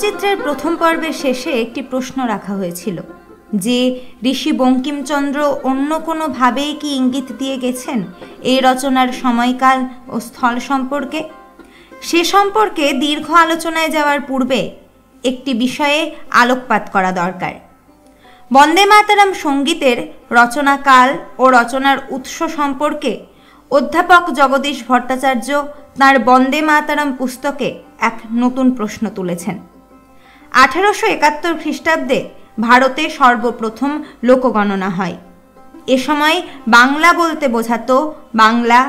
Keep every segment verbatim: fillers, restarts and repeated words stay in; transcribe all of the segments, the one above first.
তথ্যচিত্রের প্রথম পর্বের শেষে একটি প্রশ্ন রাখা হয়েছিল যে ঋষি বঙ্কিমচন্দ্র অন্য কোনোভাবেই কি ইঙ্গিত দিয়ে গেছেন এই রচনার সময়কাল ও স্থল সম্পর্কে। সে সম্পর্কে দীর্ঘ আলোচনায় যাওয়ার পূর্বে একটি বিষয়ে আলোকপাত করা দরকার। বন্দে মাতারাম সঙ্গীতের রচনাকাল ও রচনার উৎস সম্পর্কে অধ্যাপক জগদীশ ভট্টাচার্য তাঁর বন্দে মাতারাম পুস্তকে এক নতুন প্রশ্ন তুলেছেন। আঠারোশো একাত্তর খ্রিস্টাব্দে ভারতে সর্বপ্রথম লোকগণনা হয়। এ সময় বাংলা বলতে বোঝাতো বাংলা,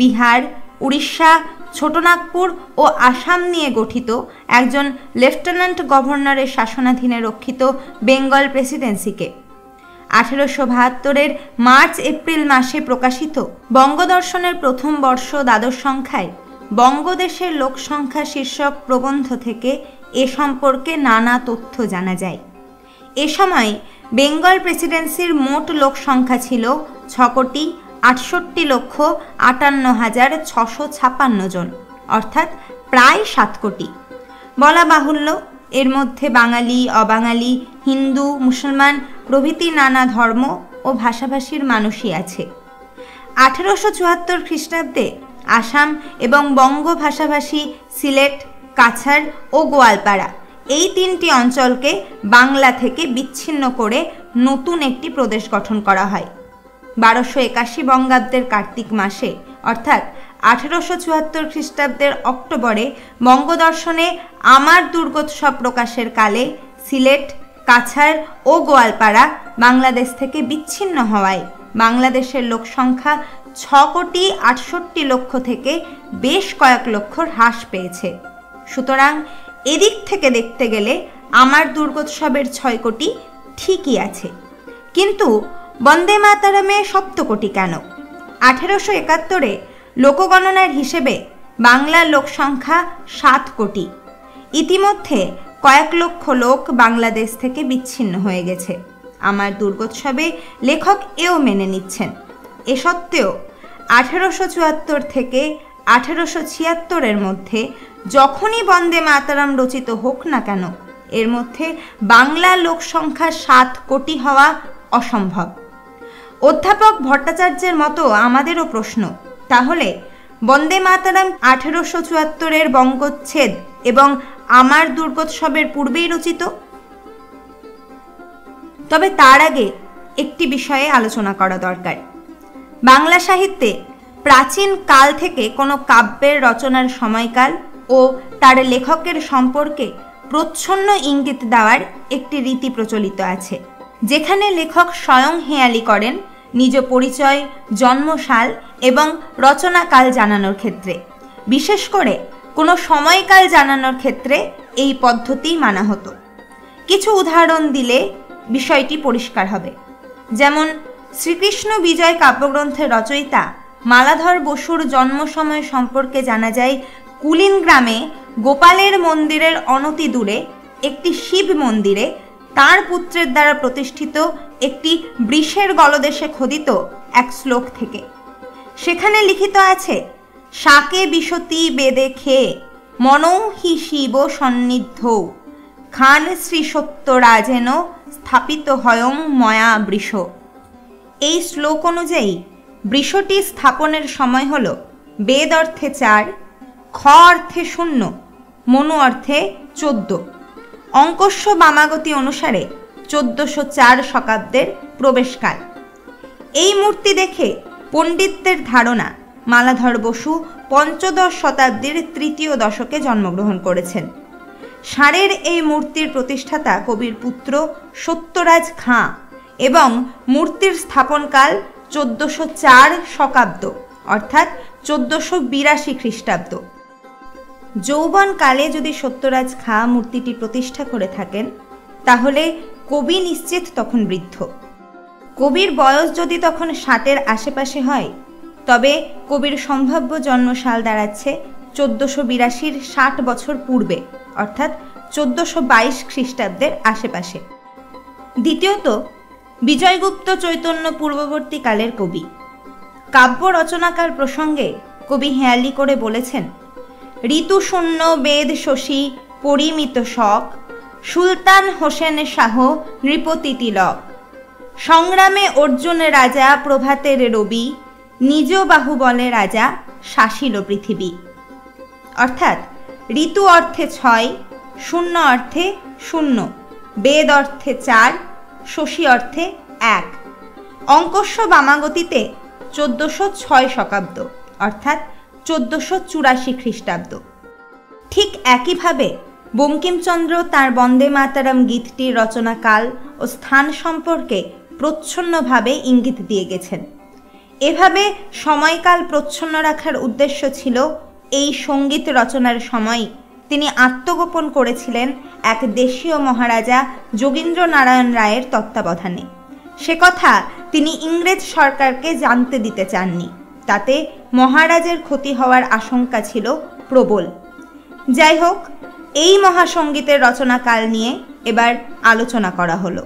বিহার, উড়িষ্যা, ছোটনাগপুর ও আসাম নিয়ে গঠিত একজন লেফটেন্যান্ট গভর্নরের শাসনাধীনে রক্ষিত বেঙ্গল প্রেসিডেন্সিকে। আঠেরোশো বাহাত্তরের মার্চ এপ্রিল মাসে প্রকাশিত বঙ্গদর্শনের প্রথম বর্ষ দ্বাদশ সংখ্যায় বঙ্গদেশের লোকসংখ্যা শীর্ষক প্রবন্ধ থেকে এ সম্পর্কে নানা তথ্য জানা যায়। এ সময় বেঙ্গল প্রেসিডেন্সির মোট লোকসংখ্যা ছিল ছ কোটি আটষট্টি লক্ষ আটান্ন হাজার ছশো ছাপান্ন জন, অর্থাৎ প্রায় সাত কোটি। বলা বাহুল্য এর মধ্যে বাঙালি, অবাঙালি, হিন্দু, মুসলমান প্রভৃতি নানা ধর্ম ও ভাষাভাষীর মানুষই আছে। আঠেরোশো চুয়াত্তর খ্রিস্টাব্দে আসাম এবং বঙ্গ ভাষাভাষী সিলেট, কাছাড় ও গোয়ালপাড়া এই তিনটি অঞ্চলকে বাংলা থেকে বিচ্ছিন্ন করে নতুন একটি প্রদেশ গঠন করা হয়। বারোশো একাশি বঙ্গাব্দের কার্তিক মাসে অর্থাৎ আঠেরোশো চুয়াত্তর খ্রিস্টাব্দের অক্টোবরে বঙ্গদর্শনে আমার দুর্গোৎসব প্রকাশের কালে সিলেট, কাছাড় ও গোয়ালপাড়া বাংলাদেশ থেকে বিচ্ছিন্ন হওয়ায় বাংলাদেশের লোকসংখ্যা ছ কোটি আটষট্টি লক্ষ থেকে বেশ কয়েক লক্ষ হ্রাস পেয়েছে। সুতরাং এদিক থেকে দেখতে গেলে আমার দুর্গোৎসবের ছয় কোটি ঠিকই আছে, কিন্তু বন্দে মাতারামে সপ্তকোটি কেন? আঠেরোশো একাত্তরে লোকগণনার হিসেবে বাংলার লোকসংখ্যা সাত কোটি। ইতিমধ্যে কয়েক লক্ষ লোক বাংলাদেশ থেকে বিচ্ছিন্ন হয়ে গেছে। আমার দুর্গোৎসবে লেখক এও মেনে নিচ্ছেন। এ সত্ত্বেও আঠেরোশো চুয়াত্তর থেকে আঠেরোশো ছিয়াত্তরের মধ্যে যখনই বন্দে মাতারাম রচিত হোক না কেন এর মধ্যে বাংলা লোকসংখ্যা সাত কোটি হওয়া অসম্ভব। অধ্যাপক ভট্টাচার্যের মতো আমাদেরও প্রশ্ন, তাহলে বন্দে মাতারাম আঠেরোশো চুয়াত্তরের বঙ্গচ্ছেদ এবং আমার দুর্গোৎসবের পূর্বেই রচিত। তবে তার আগে একটি বিষয়ে আলোচনা করা দরকার। বাংলা সাহিত্যে প্রাচীন কাল থেকে কোনো কাব্যের রচনার সময়কাল ও তার লেখকের সম্পর্কে প্রচ্ছন্ন ইঙ্গিত দেওয়ার একটি রীতি প্রচলিত আছে, যেখানে লেখক স্বয়ং হেয়ালি করেন নিজ পরিচয়, জন্মসাল এবং রচনাকাল জানানোর ক্ষেত্রে। বিশেষ করে কোনো সময়কাল জানানোর ক্ষেত্রে এই পদ্ধতি মানা হতো। কিছু উদাহরণ দিলে বিষয়টি পরিষ্কার হবে। যেমন শ্রীকৃষ্ণ বিজয় কাব্যগ্রন্থের রচয়িতা মালাধর বসুর জন্মসময় সম্পর্কে জানা যায় কুলিন গ্রামে গোপালের মন্দিরের অনতি দূরে একটি শিব মন্দিরে তার পুত্রের দ্বারা প্রতিষ্ঠিত একটি বৃষের গলদেশে খোদিত এক শ্লোক থেকে। সেখানে লিখিত আছে, শাকে বিশতি বেদে খেয়ে মনৌ হি শিব সন্নিধ্য খান শ্রী সত্য রাজেন স্থাপিত হয়ং ময়া বৃষ। এই শ্লোক অনুযায়ী বৃষটি স্থাপনের সময় হল বেদ অর্থে চার, খ অর্থে শূন্য, মনু অর্থে চোদ্দ। অঙ্কস্য বামাগতি অনুসারে চোদ্দশো চার শতাব্দের প্রবেশকাল। এই মূর্তি দেখে পণ্ডিতদের ধারণা মালাধর বসু পঞ্চদশ শতাব্দীর তৃতীয় দশকে জন্মগ্রহণ করেছেন। ষাঁড়ের এই মূর্তির প্রতিষ্ঠাতা কবির পুত্র সত্যরাজ খাঁ এবং মূর্তির স্থাপনকাল চোদ্দশো চার শতাব্দ অর্থাৎ চোদ্দশো বিরাশি খ্রিস্টাব্দ। যৌবনকালে যদি সত্যরাজ খাঁ মূর্তিটি প্রতিষ্ঠা করে থাকেন তাহলে কবি নিশ্চিত তখন বৃদ্ধ। কবির বয়স যদি তখন ষাটের আশেপাশে হয় তবে কবির সম্ভাব্য জন্মসাল দাঁড়াচ্ছে চোদ্দশো বিরাশির ষাট বছর পূর্বে অর্থাৎ চোদ্দশো বাইশ খ্রিস্টাব্দের আশেপাশে। দ্বিতীয়ত, বিজয়গুপ্ত চৈতন্য পূর্ববর্তীকালের কবি। কাব্য রচনাকাল প্রসঙ্গে কবি হেয়ালি করে বলেছেন, ঋতুশূন্য বেদ শশী পরিমিত শখ সুলতান হোসেন শাহ নৃপতি তিলক সংগ্রামে অর্জুন রাজা প্রভাতের রবি নিজ বাহুবলে রাজা শাসিল পৃথিবী। অর্থাৎ ঋতু অর্থে ছয়, শূন্য অর্থে শূন্য, বেদ অর্থে চার, শশী অর্থে এক। অঙ্কস্ব বামাগতিতে চোদ্দশো ছয় শকাব্দ অর্থাৎ চোদ্দশো চুরাশি খ্রিস্টাব্দ। ঠিক একইভাবে বঙ্কিমচন্দ্র তাঁর বন্দে মাতারাম গীতটির রচনাকাল ও স্থান সম্পর্কে প্রচ্ছন্নভাবে ইঙ্গিত দিয়ে গেছেন। এভাবে সময়কাল প্রচ্ছন্ন রাখার উদ্দেশ্য ছিল এই সঙ্গীত রচনার সময় তিনি আত্মগোপন করেছিলেন এক দেশীয় মহারাজা যোগীন্দ্র নারায়ণ রায়ের তত্ত্বাবধানে। সে কথা তিনি ইংরেজ সরকারকে জানতে দিতে চাননি, তাতে মহারাজের ক্ষতি হওয়ার আশঙ্কা ছিল প্রবল। যাই হোক, এই মহাসঙ্গীতের রচনাকাল নিয়ে এবার আলোচনা করা হলো।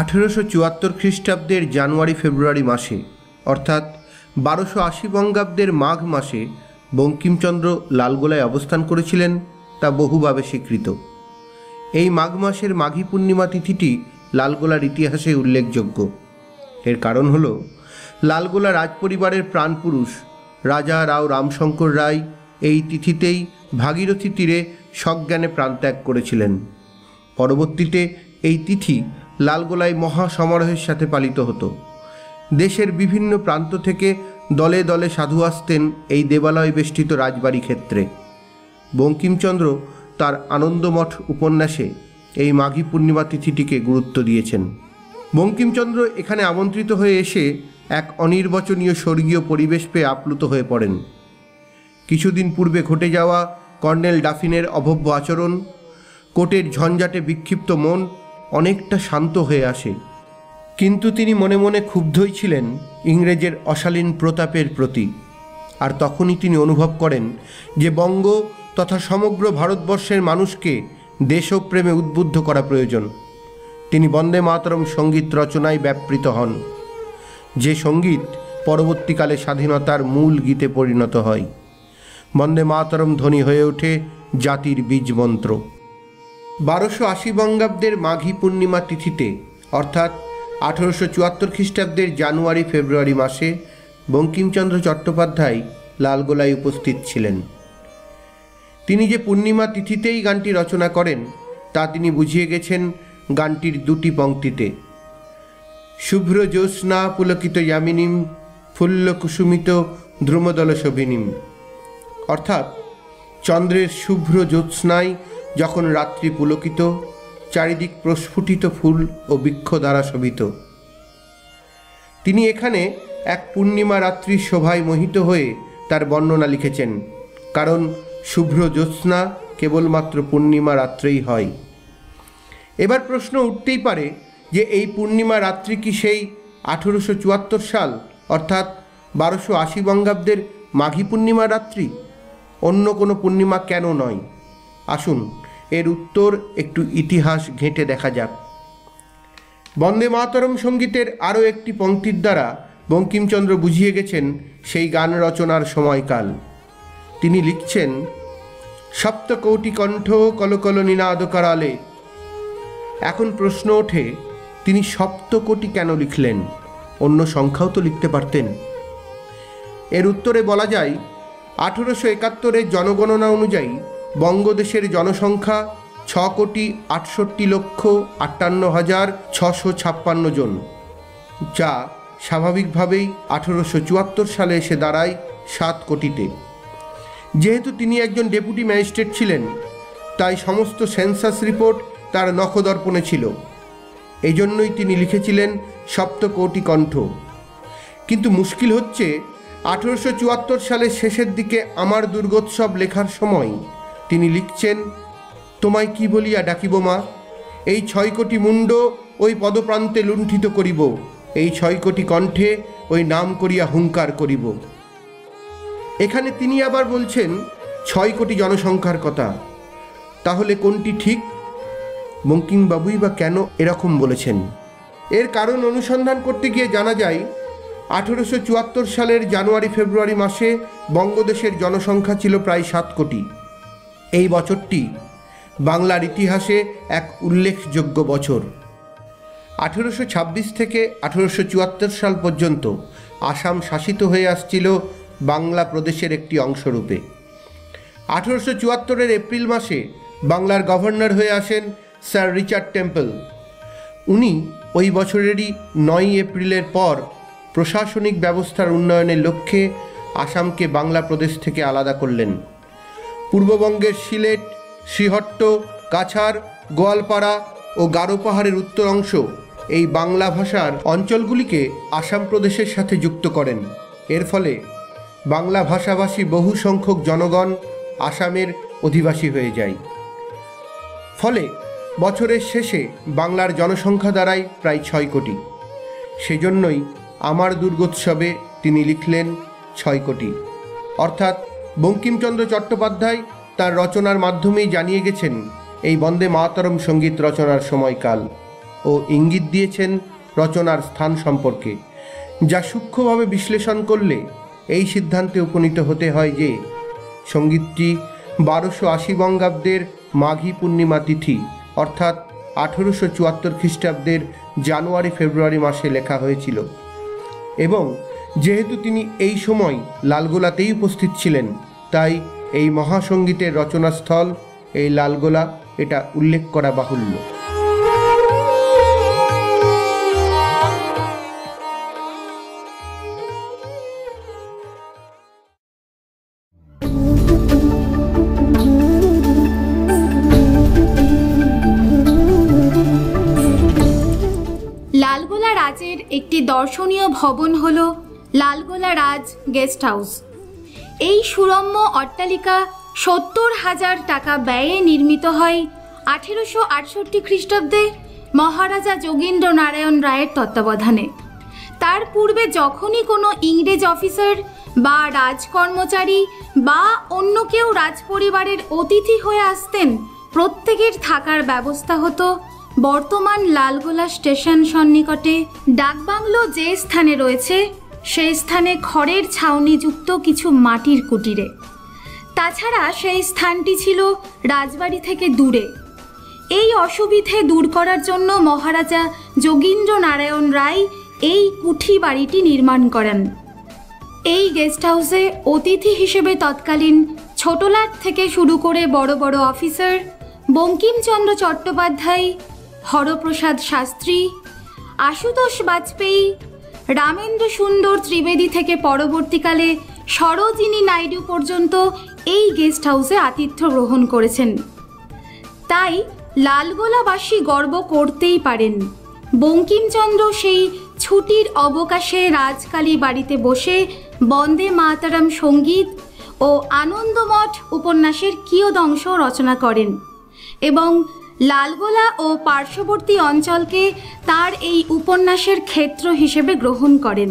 আঠেরোশো চুয়াত্তর খ্রিস্টাব্দের জানুয়ারি ফেব্রুয়ারি মাসে অর্থাৎ বারোশো আশি বঙ্গাব্দের মাঘ মাসে বঙ্কিমচন্দ্র লালগোলায় অবস্থান করেছিলেন তা বহুভাবে স্বীকৃত। এই মাঘ মাসের মাঘী পূর্ণিমা তিথিটি লালগোলার ইতিহাসে উল্লেখযোগ্য। এর কারণ হল লালগোলা রাজপরিবারের প্রাণপুরুষ রাজা রাও রামশঙ্কর রায় এই তিথিতেই ভাগীরথী তীরে সজ্ঞানে প্রাণত্যাগ করেছিলেন। পরবর্তীতে এই তিথি লালগোলায় মহা সমারোহের সাথে পালিত হতো। দেশের বিভিন্ন প্রান্ত থেকে দলে দলে সাধু আসতেন এই দেবালয় বেষ্টিত রাজবাড়ি ক্ষেত্রে। বঙ্কিমচন্দ্র তার আনন্দমঠ উপন্যাসে এই মাঘী পূর্ণিমা তিথিটিকে গুরুত্ব দিয়েছেন। বঙ্কিমচন্দ্র এখানে আমন্ত্রিত হয়ে এসে এক অনির্বচনীয় স্বর্গীয় পরিবেশ পেয়ে আপ্লুত হয়ে পড়েন। কিছুদিন পূর্বে ঘটে যাওয়া কর্নেল ডাফিনের অভব্য আচরণ, কোর্টের ঝঞ্ঝাটে বিক্ষিপ্ত মন অনেকটা শান্ত হয়ে আসে, কিন্তু তিনি মনে মনে ক্ষুব্ধই ছিলেন ইংরেজের অশালীন প্রতাপের প্রতি। আর তখনই তিনি অনুভব করেন যে বঙ্গ তথা সমগ্র ভারতবর্ষের মানুষকে দেশপ্রেমে উদ্বুদ্ধ করা প্রয়োজন। তিনি বন্দে মাতরম সঙ্গীত রচনায় ব্যাপৃত হন, যে সঙ্গীত পরবর্তীকালে স্বাধীনতার মূল গীতে পরিণত হয়। বন্দে মাতরম ধ্বনি হয়ে ওঠে জাতির বীজ মন্ত্র। বারোশো আশি বঙ্গাব্দের মাঘী পূর্ণিমা তিথিতে অর্থাৎ আঠেরোশো চুয়াত্তর খ্রিস্টাব্দের জানুয়ারি ফেব্রুয়ারি মাসে বঙ্কিমচন্দ্র চট্টোপাধ্যায় লালগোলায় উপস্থিত ছিলেন। তিনি যে পূর্ণিমা তিথিতেই গানটি রচনা করেন তা তিনি বুঝিয়ে গেছেন গানটির দুটি পংক্তিতে। শুভ্র জ্যোৎস্না পুলকিত যামিনীম ফুল্ল কুসুমিত দ্রুমদল শোভিনীম, অর্থাৎ চন্দ্রের শুভ্র জ্যোৎস্নায় যখন রাত্রি পুলকিত, চারিদিক প্রস্ফুটিত ফুল ও বৃক্ষ দ্বারা শোভিত। তিনি এখানে এক পূর্ণিমা রাত্রির শোভায় মোহিত হয়ে তার বর্ণনা লিখেছেন, কারণ শুভ্র জ্যোৎস্না কেবলমাত্র পূর্ণিমা রাত্রেই হয়। এবার প্রশ্ন উঠতেই পারে যে এই পূর্ণিমা রাত্রি কি সেই আঠেরোশো চুয়াত্তর সাল অর্থাৎ বারোশো আশি বঙ্গাব্দের মাঘী পূর্ণিমা রাত্রি, অন্য কোনো পূর্ণিমা কেন নয়? আসুন এর উত্তর একটু ইতিহাস ঘেঁটে দেখা যাক। বন্দে মাতরম সঙ্গীতের আরও একটি পংক্তির দ্বারা বঙ্কিমচন্দ্র বুঝিয়ে গেছেন সেই গান রচনার সময়কাল। তিনি লিখছেন, সপ্তকৌটি কণ্ঠ কলকল নিনাদ করালে। এখন প্রশ্ন ওঠে তিনি সপ্তকোটি কেন লিখলেন? অন্য সংখ্যাও তো লিখতে পারতেন। এর উত্তরে বলা যায় আঠেরোশো একাত্তরের জনগণনা অনুযায়ী বঙ্গদেশের জনসংখ্যা ছ কোটি আটষট্টি লক্ষ আটান্ন হাজার ছশো ছাপ্পান্ন জন, যা স্বাভাবিকভাবেই আঠেরোশো চুয়াত্তর সালে এসে দাঁড়ায় সাত কোটিতে। যেহেতু তিনি একজন ডেপুটি ম্যাজিস্ট্রেট ছিলেন, তাই সমস্ত সেন্সাস রিপোর্ট তার নখদর্পণে ছিল। এই জন্যই তিনি লিখেছিলেন সপ্তকোটি কণ্ঠ। কিন্তু মুশকিল হচ্ছে আঠেরোশো চুয়াত্তর সালের শেষের দিকে আমার দুর্গোৎসব লেখার সময় তিনি লিখছেন, তোমায় কি বলিয়া ডাকিব মা, এই ছয় কোটি মুণ্ড ওই পদপ্রান্তে লুণ্ঠিত করিব, এই ছয় কোটি কণ্ঠে ওই নাম করিয়া হুঙ্কার করিব। এখানে তিনি আবার বলছেন ছয় কোটি জনসংখ্যার কথা। তাহলে কোনটি ঠিক? বঙ্কিম বাবুই বা কেন এরকম বলেছেন? এর কারণ অনুসন্ধান করতে গিয়ে জানা যায় আঠেরোশো চুয়াত্তর সালের জানুয়ারি ফেব্রুয়ারি মাসে বঙ্গদেশের জনসংখ্যা ছিল প্রায় সাত কোটি। এই বছরটি বাংলার ইতিহাসে এক উল্লেখযোগ্য বছর। আঠেরোশো ছাব্বিশ থেকে আঠেরোশো চুয়াত্তর সাল পর্যন্ত আসাম শাসিত হয়ে আসছিল বাংলা প্রদেশের একটি অংশরূপে। আঠেরোশো চুয়াত্তরের এপ্রিল মাসে বাংলার গভর্নর হয়ে আসেন স্যার রিচার্ড টেম্পল। উনি ওই বছরেরই নয় এপ্রিলের পর প্রশাসনিক ব্যবস্থার উন্নয়নের লক্ষ্যে আসামকে বাংলা প্রদেশ থেকে আলাদা করলেন। পূর্ববঙ্গের সিলেট, শ্রীহট্ট, কাছাড়, গোয়ালপাড়া ও গারো পাহাড়ের উত্তর অংশ এই বাংলা ভাষার অঞ্চলগুলিকে আসাম প্রদেশের সাথে যুক্ত করেন। এর ফলে বাংলা ভাষাভাষী বহু সংখ্যক জনগণ আসামের অধিবাসী হয়ে যায়। ফলে বছরের শেষে বাংলার জনসংখ্যা দাঁড়ায় প্রায় ছয় কোটি। সেজন্যই আমার দুর্গোৎসবে তিনি লিখলেন ছয় কোটি। অর্থাৎ বঙ্কিমচন্দ্র চট্টোপাধ্যায় তার রচনার মাধ্যমেই জানিয়ে গেছেন এই বন্দে মাতরম সঙ্গীত রচনার সময়কাল ও ইঙ্গিত দিয়েছেন রচনার স্থান সম্পর্কে, যা সূক্ষ্মভাবে বিশ্লেষণ করলে এই সিদ্ধান্তে উপনীত হতে হয় যে সঙ্গীতটি বারোশো আশি বঙ্গাব্দের মাঘী পূর্ণিমা তিথি অর্থাৎ আঠেরোশো চুয়াত্তর খ্রিস্টাব্দের জানুয়ারি ফেব্রুয়ারি মাসে লেখা হয়েছিল। এবং যেহেতু তিনি এই সময় লালগোলাতেই উপস্থিত ছিলেন, তাই এই মহাসঙ্গীতের রচনাস্থল এই লালগোলা, এটা উল্লেখ করা বাহুল্য। লালগোলা রাজের একটি দর্শনীয় ভবন হল লালগোলা রাজ গেস্ট হাউস। এই সুরম্য অট্টালিকা সত্তর হাজার টাকা ব্যয়ে নির্মিত হয় আঠেরোশো আটষট্টি খ্রিস্টাব্দে মহারাজা যোগীন্দ্র নারায়ণ রায়ের তত্ত্বাবধানে। তার পূর্বে যখনই কোনো ইংরেজ অফিসার বা রাজকর্মচারী বা অন্য কেউ রাজপরিবারের অতিথি হয়ে আসতেন, প্রত্যেকের থাকার ব্যবস্থা হতো বর্তমান লালগোলা স্টেশন সন্নিকটে ডাকবাংলো যে স্থানে রয়েছে সেই স্থানে খড়ের ছাউনিযুক্ত কিছু মাটির কুটিরে। তাছাড়া সেই স্থানটি ছিল রাজবাড়ি থেকে দূরে। এই অসুবিধে দূর করার জন্য মহারাজা যোগীন্দ্র নারায়ণ রায় এই কুঠি বাড়িটি নির্মাণ করেন। এই গেস্ট হাউসে অতিথি হিসেবে তৎকালীন ছোটলাট থেকে শুরু করে বড় বড় অফিসার বঙ্কিমচন্দ্র চট্টোপাধ্যায়, হরপ্রসাদ শাস্ত্রী, আশুতোষ বাজপেয়ী, রামেন্দ্র সুন্দর ত্রিবেদী থেকে পরবর্তীকালে সরোজিনী নাইডু পর্যন্ত এই গেস্ট হাউসে আতিথ্য গ্রহণ করেছেন। তাই লালগোলাবাসী গর্ব করতেই পারেন, বঙ্কিমচন্দ্র সেই ছুটির অবকাশে রাজকালী বাড়িতে বসে বন্দে মাতারাম সঙ্গীত ও আনন্দমঠ উপন্যাসের কিয়দংশ রচনা করেন এবং লালগোলা ও পার্শ্ববর্তী অঞ্চলকে তার এই উপন্যাসের ক্ষেত্র হিসেবে গ্রহণ করেন।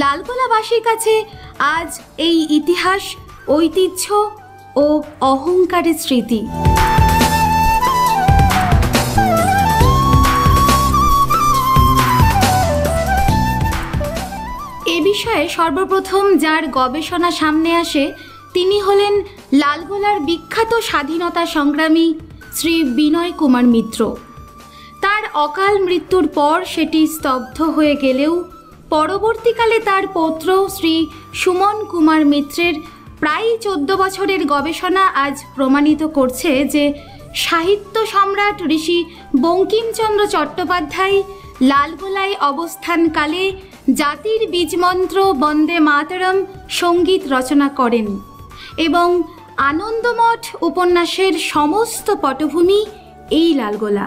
লালগোলাবাসীর কাছে আজ এই ইতিহাস, ঐতিহ্য ও অহংকারের স্মৃতি। এ বিষয়ে সর্বপ্রথম যার গবেষণা সামনে আসে তিনি হলেন লালগোলার বিখ্যাত স্বাধীনতা সংগ্রামী শ্রী বিনয় কুমার মিত্র। তার অকাল মৃত্যুর পর সেটি স্তব্ধ হয়ে গেলেও পরবর্তীকালে তার পৌত্র শ্রী সুমন কুমার মিত্রের প্রায় চোদ্দ বছরের গবেষণা আজ প্রমাণিত করছে যে সাহিত্য সম্রাট ঋষি বঙ্কিমচন্দ্র চট্টোপাধ্যায় লালগোলায় অবস্থানকালে জাতির বীজমন্ত্র বন্দে মাতরম সঙ্গীত রচনা করেন এবং আনন্দমঠ উপন্যাসের সমস্ত পটভূমি এই লালগোলা।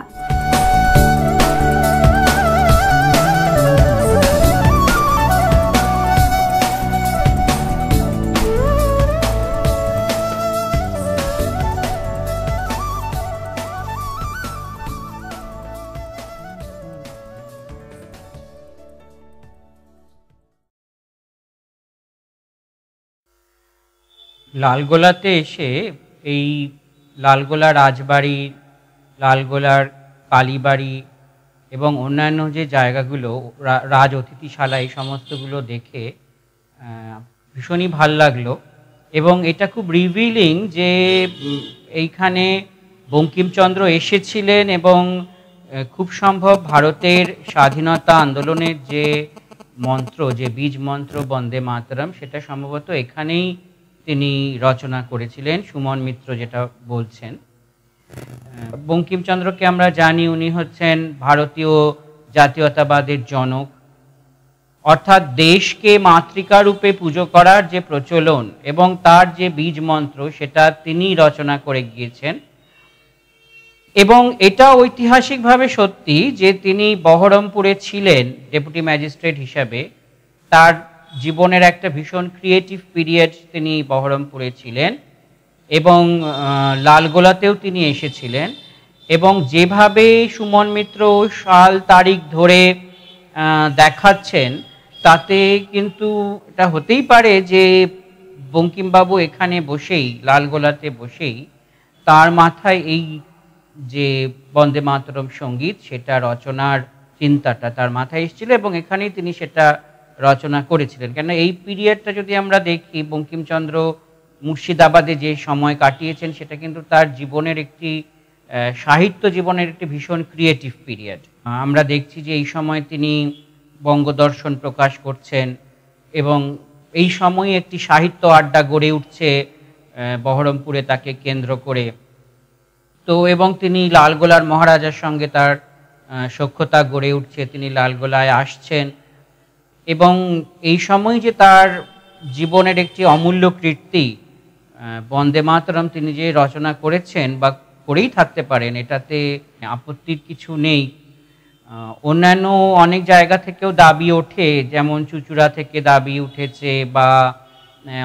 लालगोलाते एसे एई लालगोला राजबाड़ी लालगोलार कालीबाड़ी एबं अन्यान्य जे जायगागुलो राज अतिथिशाला एई समस्तगुलो देखे भीषण ही भालो लागलो एबं एटा खूब रिविलिंग जे एइखाने बंकिमचंद्र एसेछिलेन एबं खूब सम्भव भारतेर स्वाधीनता आंदोलनेर जे मंत्र जे बीज मंत्र वंदे मातरम सेटा सम्भवत एखानेई तिनी रचना करेछिलेन सुमन मित्र जेटा बोलछेन। बंकिमचंद्रके आमरा जानी उनी हच्छेन भारतीय जातीयतावादेर जनक अर्थात देश के मातृका रूपे पुजो करार जे प्रचलन एबं तार जे बीज मंत्र सेटा तिनी रचना करे गियेछेन एबं एटा ऐतिहासिक भावे सत्यि जे तिनी बहरमपुरे छिलेन डेपुटी मैजिस्ट्रेट हिसाबे तार जीवनेर एकटा भीषण क्रिएटिव पिरियड तिनी बहरमपुरे छिलेन एबं लालगोलातेও तिनी एसेछिलेन एबं जेभावे सुमन मित्र साल तारीख धरे देखाच्छेन ताते किन्तु एटा होतेई पारे जे बंकिम बाबू एखाने बसेई लालगोलाते बसेई तार माथाय एई जे वंदे मातरम संगीत सेटा रचनार चिंताटा तार माथाय एसेछिलो एबं एखानेई तिनी सेटा रचना करेछिलेन। कारण एई पिरियडटा जोदि आमरा देखि बंकिमचंद्र मुर्शिदाबादे जे समय काटिয়েছেন सेटा किन्तु तार जीवनेर एकटी साहित्य जीवनेर एकटी भीषण क्रिएटिव पिरियड। आमरा देखछि जे एई समय तिनी बंगदर्शन प्रकाश करछेन एबं एई समये एकटी साहित्य आड्डा गड़े उठछे बहरमपुरे ताके केंद्र करे तो एवं तिनी लालगोलार महाराजार संगे तार सख्यता गड़े उठछे तिनी लालगोलाय आसछेन एबं एई समये जे तार जीवनेर एकटी अमूल्य कृति वंदे मातरम तिनी जे रचना करेछेन बा करेई थाकते पारेन एटाते आपत्तिर किछु नेई। अन्यान्य अनेक जायगा थेकेओ दाबी ओठे जेमन चुचुड़ा थेके दाबी उठेछे बा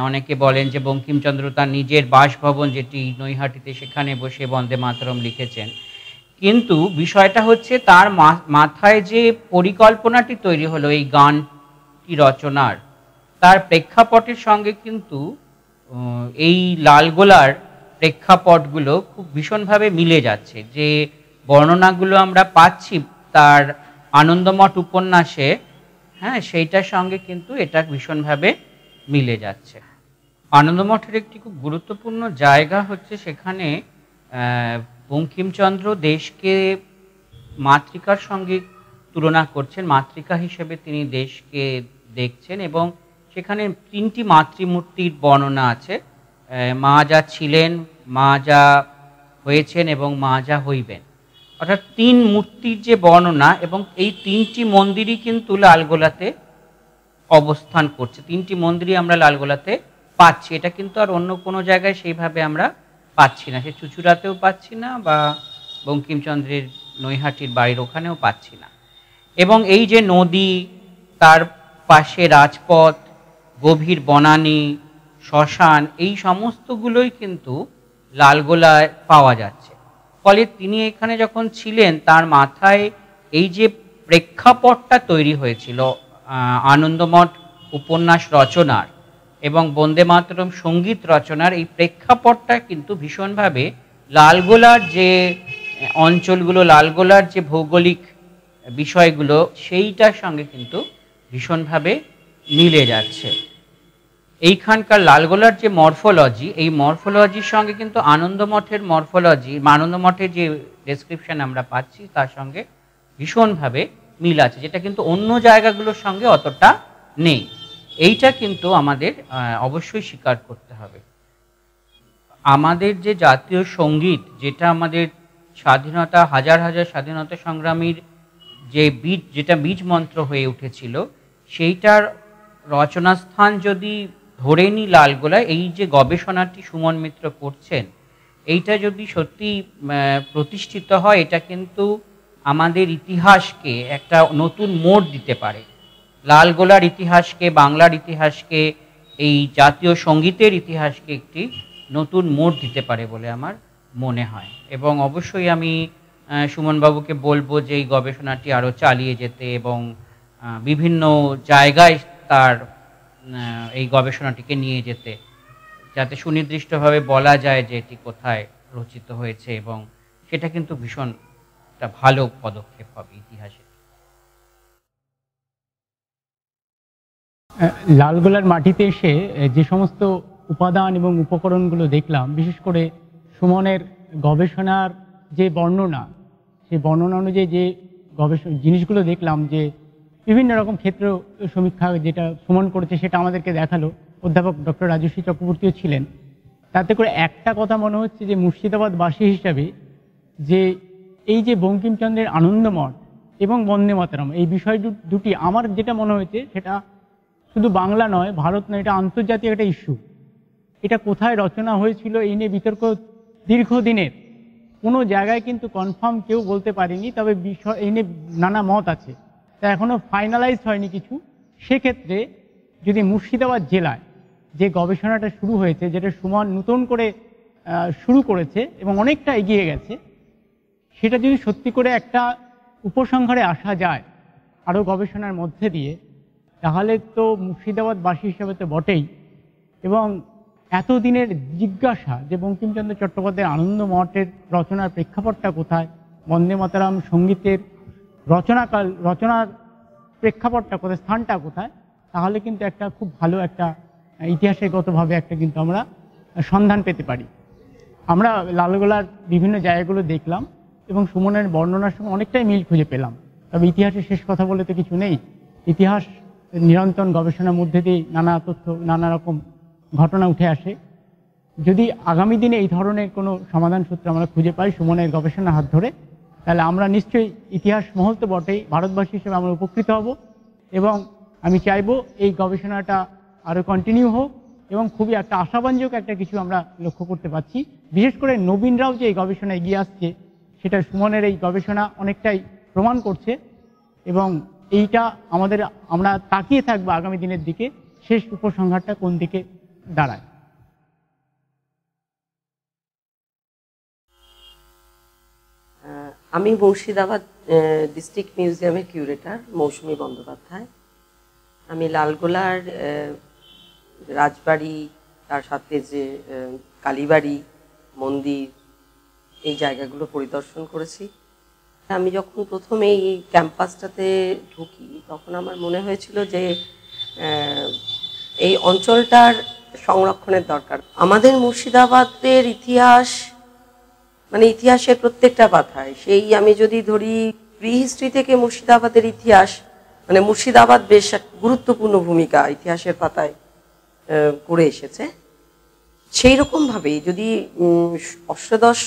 अनेके बोलेन जे बंकिमचंद्र तार निजेर बासभवन जेटी नईहाटीते सेखाने बसे वंदे मातरम लिखेछेन किन्तु विषयटा होच्छे तार माथाय जे परिकल्पनाटी तैरि हलो एई गानटी रचनार तार प्रेक्षापटेर संगे किन्तु एई लालगोलार प्रेक्षापटगुलो खूब भीषणभावे मिले जाच्छे जे बर्णनागुलो आमरा पाच्छी तार आनंदमठ उपन्यासे हाँ सेटार संगे किन्तु एटा भीषण भावे मिले जाच्छे। आनंदमठेर एकटी खूब गुरुत्वपूर्ण जायगा होच्छे सेखाने बंकिमचंद्र देश के मातृकार संगे तुलना करछेन मातृका हिसेबे तिनी देश के देखछेन एबं सेखाने तीनटी मातृमूर्तिर बर्णना आछे मा जा छिलेन मा जा हयेछेन एबं मा जा हइबेन अर्थात तीन मूर्तिर जे बर्णना एबं एई तीनटी मंदिरई किन्तु लालगोलाते अवस्थान करछे तीनटी मंदिरई आमरा लालगोलाते पाच्छी एटा किन्तु आर अन्य कोनो जायगाय सेइभावे आमरा पाच्छी ना से चुचुड़ातेও पाच्छी ना बा बंकिमचंद्रेर नईहाटीर बाड़िर ओखानेও पाच्छी ना एबं एई जे नदी तार पाशे राजपथ गभीर बनानी शशान एई समस्तगुलोई किन्तु लालगोलाय पावा जाच्छे। फले तिनी एखाने जखन छिलेन तार माथाय एई जे प्रेक्षापटटा तैरि हयेछिल आनंदमठ उपन्यास रचनार एबं वंदे मातरम संगीत रचनार एई प्रेक्षापटटा किन्तु भीषणभावे लालगोलार जे अंचलगुलो लालगोलार जे भौगोलिक विषयगुलो सेइटार संगे किन्तु भीषणभावे मिले जाच्छे। एइखानकार लालगोलार जे मर्फोलजी एई मर्फोलजिर संगे किन्तु आनंदमठेर मर्फोलजी आनंदमठेर जे डेस्क्रिप्शन आमरा पाच्छी तार संगे भीषणभावे मिल आछे जेटा किन्तु अन्य जायगागुलोर संगे अतटा नेई एइटा किन्तु आमादेर अवश्यई स्वीकार करते हबे। आमादेर जे जातीय संगीत जेटा आमादेर स्वाधीनता हजार हजार स्वाधीनता संग्रामीर जे बीज जेटा बीज मंत्र हये उठेछिल सेइटार रचना स्थान जदि धरे नि लालगोला एई जे गवेषणाटी सुमन मित्र करछेन एइटा जदि सत्यि प्रतिष्ठित हय एटा किन्तु आमादेर इतिहासके एकटा नतून मोड़ दिते पारे। लालगोलार इतिहासके बांगलार इतिहासके एई जातीय संगीतेर इतिहासके एकटी नतून मोड़ दिते पारे बोले आमार मने हय एबं अवश्यई आमी सुमन बाबूके बोलबो जे एई गवेषणाटी आरो चालिये जेते एबं विभिन्न जायगाय तार एई गवेषणाटीके निये जेते जाते सुनिर्दिष्ट भावे बला जाए जे एटी कोथाय रचित हयेछे एबं सेटा किन्तु भीषण एक भालो पदक्षेप पाबे इतिहासे। लालगोलार माटिते एसे जे समस्त उपादान एबं उपकरणगुलो देखलाम विशेष करे सुमनेर गवेषणार जे बर्णना से बर्णना अनुयायी जे गवेषण जिनिसगुलो देखलाम जे विभिन्न रकम क्षेत्र समीक्षा जेटा सुमन करेछे सेटा आमादेरके देखालो। অধ্যাপক ডক্টর রাজশ্রী চক্রবর্তীও ছিলেন। তাতে করে একটা কথা মনে হচ্ছে যে মুর্শিদাবাদবাসী হিসাবে যে এই যে বঙ্কিমচন্দ্রের আনন্দমঠ এবং বন্দে মাতরম এই বিষয় দুটি আমার যেটা মনে হয়েছে সেটা শুধু বাংলা নয় ভারত নয় এটা আন্তর্জাতিক একটা ইস্যু। এটা কোথায় রচনা হয়েছিল এই নিয়ে বিতর্ক দীর্ঘদিনের, কোনো জায়গায় কিন্তু কনফার্ম কেউ বলতে পারেনি, তবে বিষয় এই নিয়ে নানা মত আছে, তা এখনও ফাইনালাইজ হয়নি কিছু। সেক্ষেত্রে যদি মুর্শিদাবাদ জেলায় যে গবেষণাটা শুরু হয়েছে যেটা সুমন নতুন করে শুরু করেছে এবং অনেকটা এগিয়ে গেছে, সেটা যদি সত্যি করে একটা উপসংহারে আসা যায় আরও গবেষণার মধ্যে দিয়ে তাহলে তো মুর্শিদাবাদবাসী হিসাবে তো বটেই এবং এতদিনের জিজ্ঞাসা যে বঙ্কিমচন্দ্র চট্টোপাধ্যায়ের আনন্দমঠের রচনার প্রেক্ষাপটটা কোথায়, বন্দে মাতরম সঙ্গীতের রচনাকাল রচনার প্রেক্ষাপটটা কোথায়, স্থানটা কোথায়, তাহলে কিন্তু একটা খুব ভালো একটা ইতিহাসগতভাবে একটা কিন্তু আমরা সন্ধান পেতে পারি। আমরা লালগোলার বিভিন্ন জায়গাগুলো দেখলাম এবং সুমনের বর্ণনার সঙ্গে অনেকটাই মিল খুঁজে পেলাম, তবে ইতিহাসের শেষ কথা বলে তো কিছু নেই। ইতিহাস নিরন্তর গবেষণার মধ্যে দিয়ে নানা তথ্য নানা রকম ঘটনা উঠে আসে। যদি আগামী দিনে এই ধরনের কোনো সমাধান সূত্র আমরা খুঁজে পাই সুমনের গবেষণার হাত ধরে, তাহলে আমরা নিশ্চয়ই ইতিহাস মহল তো বটেই ভারতবাসী হিসেবে আমরা উপকৃত হব এবং আমি চাইবো এই গবেষণাটা আরও কন্টিনিউ হোক এবং খুবই একটা আশাব্যঞ্জক একটা কিছু আমরা লক্ষ্য করতে পারছি। বিশেষ করে নবীনরাও যে এই গবেষণা এগিয়ে আসছে সেটা সুমনের এই গবেষণা অনেকটাই প্রমাণ করছে এবং এইটা আমাদের আমরা তাকিয়ে থাকবো আগামী দিনের দিকে শেষ উপসংহারটা কোন দিকে দাঁড়ায়। আমি মুর্শিদাবাদ ডিস্ট্রিক্ট মিউজিয়ামের কিউরেটর মৌসুমী বন্দ্যোপাধ্যায়। আমি লালগোলার রাজবাড়ি তার সাথে যে কালীবাড়ি মন্দির এই জায়গাগুলো পরিদর্শন করেছি। আমি যখন প্রথমে এই ক্যাম্পাসটাতে ঢুকি তখন আমার মনে হয়েছিল যে এই অঞ্চলটার সংরক্ষণের দরকার। আমাদের মুর্শিদাবাদের ইতিহাস মানে ইতিহাসের প্রত্যেকটা পাতায় সেই আমি যদি ধরি প্রি হিস্ট্রি থেকে মুর্শিদাবাদের ইতিহাস মানে মুর্শিদাবাদ বেশ গুরুত্বপূর্ণ ভূমিকা ইতিহাসের পাতায় করে এসেছে। সেই রকমভাবেই যদি অষ্টাদশ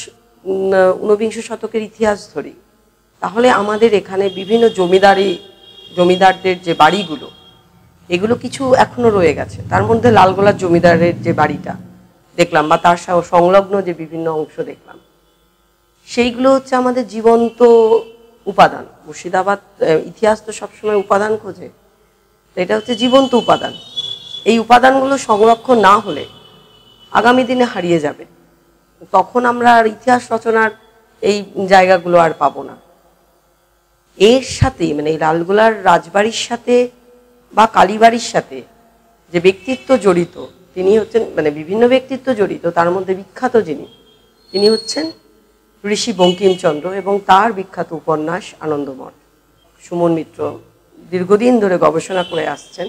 ঊনবিংশ শতকের ইতিহাস ধরি তাহলে আমাদের এখানে বিভিন্ন জমিদারি জমিদারদের যে বাড়িগুলো এগুলো কিছু এখনো রয়ে গেছে। তার মধ্যে লালগোলার জমিদারের যে বাড়িটা দেখলাম বা তার সংলগ্ন যে বিভিন্ন অংশ দেখলাম সেইগুলো হচ্ছে আমাদের জীবন্ত উপাদান। মুর্শিদাবাদ ইতিহাস তো সবসময় উপাদান খোঁজে, এটা হচ্ছে জীবন্ত উপাদান। এই উপাদানগুলো সংরক্ষণ না হলে আগামী দিনে হারিয়ে যাবে, তখন আমরা আর ইতিহাস রচনার এই জায়গাগুলো আর পাবো না। এর সাথে মানে এই লালগোলার রাজবাড়ির সাথে বা কালীবাড়ির সাথে যে ব্যক্তিত্ব জড়িত তিনি হচ্ছেন মানে বিভিন্ন ব্যক্তিত্ব জড়িত, তার মধ্যে বিখ্যাত যিনি তিনি হচ্ছেন ঋষি বঙ্কিমচন্দ্র এবং তার বিখ্যাত উপন্যাস আনন্দমঠ। সুমন মিত্র দীর্ঘদিন ধরে গবেষণা করে আসছেন,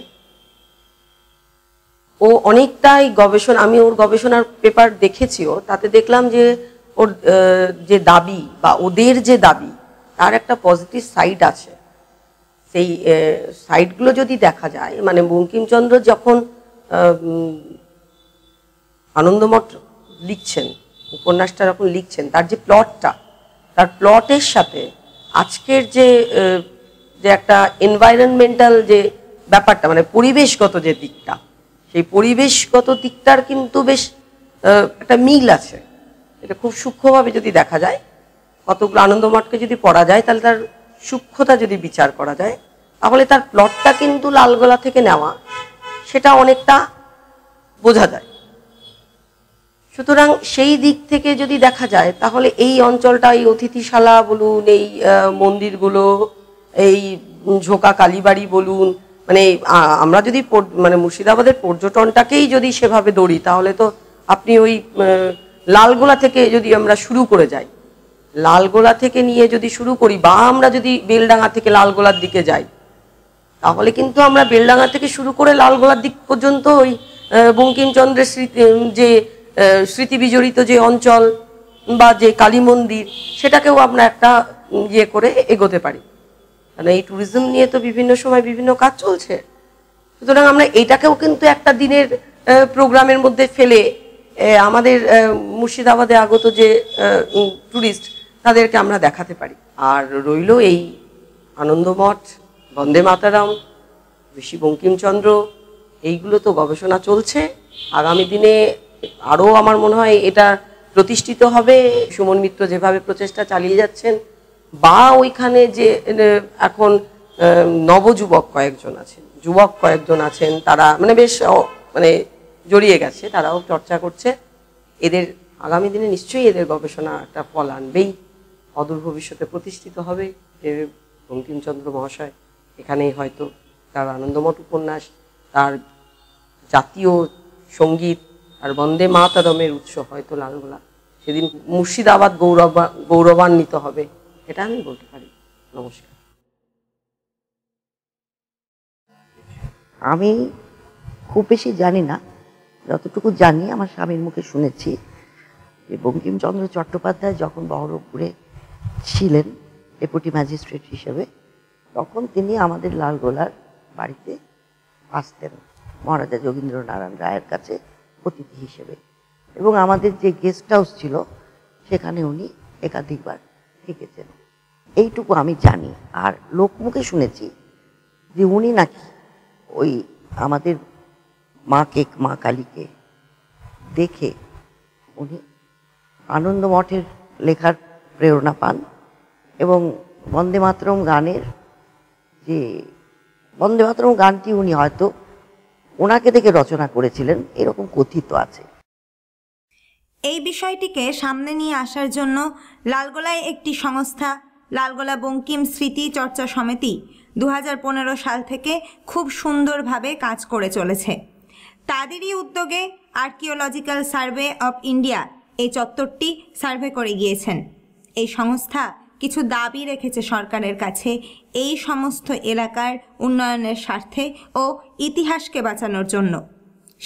ও অনেকটাই গবেষণা আমি ওর গবেষণার পেপার দেখেছিও, তাতে দেখলাম যে ওর যে দাবি বা ওদের যে দাবি তার একটা পজিটিভ সাইড আছে। সেই সাইডগুলো যদি দেখা যায় মানে বঙ্কিমচন্দ্র যখন আনন্দমঠ লিখছেন উপন্যাসটা যখন লিখছেন তার যে প্লটটা তার প্লটের সাথে আজকের যে যে একটা এনভায়রনমেন্টাল যে ব্যাপারটা মানে পরিবেশগত যে দিকটা সেই পরিবেশগত দিকটার কিন্তু বেশ একটা মিল আছে। এটা খুব সূক্ষ্মভাবে যদি দেখা যায় কতগুলো আনন্দমঠকে যদি পড়া যায় তাহলে তার সূক্ষ্মতা যদি বিচার করা যায় তাহলে তার প্লটটা কিন্তু লালগোলা থেকে নেওয়া সেটা অনেকটা বোঝা যায়। সুতরাং সেই দিক থেকে যদি দেখা যায় তাহলে এই অঞ্চলটা এই অতিথিশালা বলুন এই মন্দিরগুলো এই ঝোঁকা কালীবাড়ি বলুন মানে আমরা যদি মানে মুর্শিদাবাদের পর্যটনটাকেই যদি সেভাবে দৌড়ি তাহলে তো আপনি ওই লালগোলা থেকে যদি আমরা শুরু করে যাই লালগোলা থেকে নিয়ে যদি শুরু করি বা আমরা যদি বেলডাঙ্গা থেকে লালগোলার দিকে যাই তাহলে কিন্তু আমরা বেলডাঙ্গা থেকে শুরু করে লালগোলার দিক পর্যন্ত ওই বঙ্কিমচন্দ্রের যে স্মৃতি বিজড়িত যে অঞ্চল বা যে কালী মন্দির সেটাকেও আমরা একটা ইয়ে করে এগোতে পারি মানে এই ট্যুরিজম নিয়ে তো বিভিন্ন সময় বিভিন্ন কাজ চলছে সুতরাং আমরা এটাকেও কিন্তু একটা দিনের প্রোগ্রামের মধ্যে ফেলে আমাদের মুর্শিদাবাদে আগত যে টুরিস্ট তাদেরকে আমরা দেখাতে পারি আর রইলো এই আনন্দমঠ বন্দে মাতারাম ঋষি বঙ্কিমচন্দ্র এইগুলো তো গবেষণা চলছে আগামী দিনে আরো আমার মনে হয় এটা প্রতিষ্ঠিত হবে সুমন মিত্র যেভাবে প্রচেষ্টা চালিয়ে যাচ্ছেন বা ওইখানে যে এখন নবযুবক কয়েকজন আছেন যুবক কয়েকজন আছেন তারা মানে বেশ মানে জড়িয়ে গেছে তারাও চর্চা করছে এদের আগামী দিনে নিশ্চয়ই এদের গবেষণা একটা ফল আনবেই অদূর ভবিষ্যতে প্রতিষ্ঠিত হবে বঙ্কিমচন্দ্র মহাশয় এখানেই হয়তো তার আনন্দমঠ উপন্যাস তার জাতীয় সঙ্গীত আর বন্দে মাতরমের উৎস হয়তো লালগোলা সেদিন মুর্শিদাবাদ গৌরব গৌরবান্বিত হবে এটা আমি বলতে পারি নমস্কার আমি খুব বেশি জানি না যতটুকু জানি আমার স্বামীর মুখে শুনেছি যে বঙ্কিমচন্দ্র চট্টোপাধ্যায় যখন বহরমপুরে ছিলেন ডেপুটি ম্যাজিস্ট্রেট হিসেবে তখন তিনি আমাদের লালগোলার বাড়িতে আসতেন মহারাজা যোগীন্দ্র নারায়ণ রায়ের কাছে অতিথি হিসেবে এবং আমাদের যে গেস্ট হাউস ছিল সেখানে উনি একাধিকবার থেকেছেন এইটুকু আমি জানি আর লোকমুখে শুনেছি যে উনি নাকি ওই আমাদের মা কেক মা কালীকে দেখে উনি আনন্দ মঠের লেখার প্রেরণা পান এবং বন্দে মাতরম গানের যে বন্দে মাতরম গানটি উনি হয়তো ওনাকে দেখে রচনা করেছিলেন এরকম কথিত আছে এই বিষয়টিকে সামনে নিয়ে আসার জন্য লালগোলায় একটি সংস্থা লালগোলা বঙ্কিম স্মৃতি চর্চা সমিতি দুই হাজার পনেরো সাল থেকে খুব সুন্দরভাবে কাজ করে চলেছে তাদেরই উদ্যোগে আর্কিওলজিক্যাল সার্ভে অফ ইন্ডিয়া এই চত্বরটি সার্ভে করে গিয়েছেন এই সংস্থা কিছু দাবি রেখেছে সরকারের কাছে এই সমস্ত এলাকার উন্নয়নের স্বার্থে ও ইতিহাসকে বাঁচানোর জন্য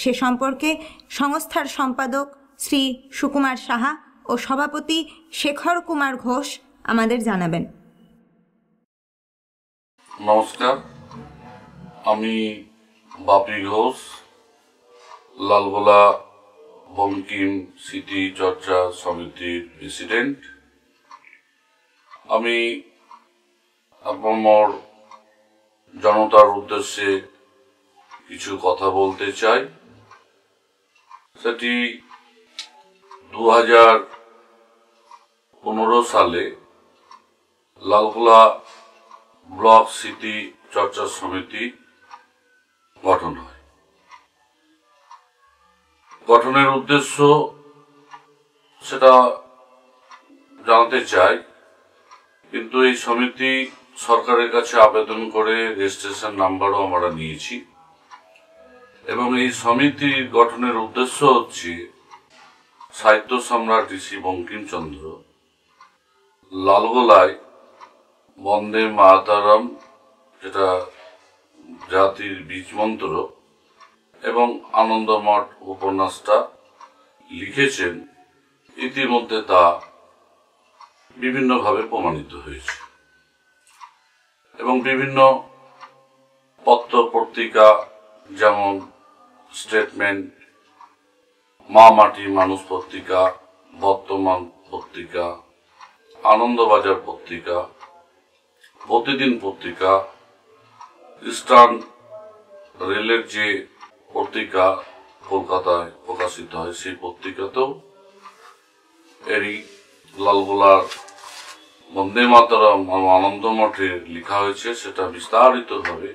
সে সম্পর্কে সংস্থার সম্পাদক শ্রী সুকুমার সাহা ও সভাপতি শেখর কুমার ঘোষ আমাদের জানাবেন নমস্কার আমি বাপি ঘোষ লালগোলা বঙ্কিম স্মৃতি চর্চা সমিতির প্রেসিডেন্ট আমি আপনার জনতার উদ্দেশ্যে কিছু কথা বলতে চাই সেটি দু হাজার পনেরো সালে লালগোলা ব্লক স্মৃতি চর্চা সমিতি গঠন হয় গঠনের উদ্দেশ্য সেটা জানতে চাই কিন্তু এই সমিতি সরকারের কাছে আবেদন করে রেজিস্ট্রেশন নাম্বারও আমরা নিয়েছি এবং এই সমিতি গঠনের উদ্দেশ্য হচ্ছে সাহিত্য সম্রাট ঋষি বঙ্কিমচন্দ্র লালগোলায় বন্দে মাতারাম যেটা জাতির বীজমন্ত্র এবং আনন্দমঠ উপন্যাসটা লিখেছেন ইতিমধ্যে তা বিভিন্নভাবে প্রমাণিত হয়েছে এবং বিভিন্ন পত্র পত্রিকা যেমন স্টেটমেন্ট মা মাটি মানুষ পত্রিকা বর্তমান পত্রিকা আনন্দবাজার পত্রিকা প্রতিদিন পত্রিকা ইস্টার্ন রেলের যে পত্রিকা কলকাতায় প্রকাশিত হয় সেই পত্রিকাতেও এরই লালগোলার বন্দে মাতরম আনন্দ মঠে লেখা হয়েছে সেটা বিস্তারিতভাবে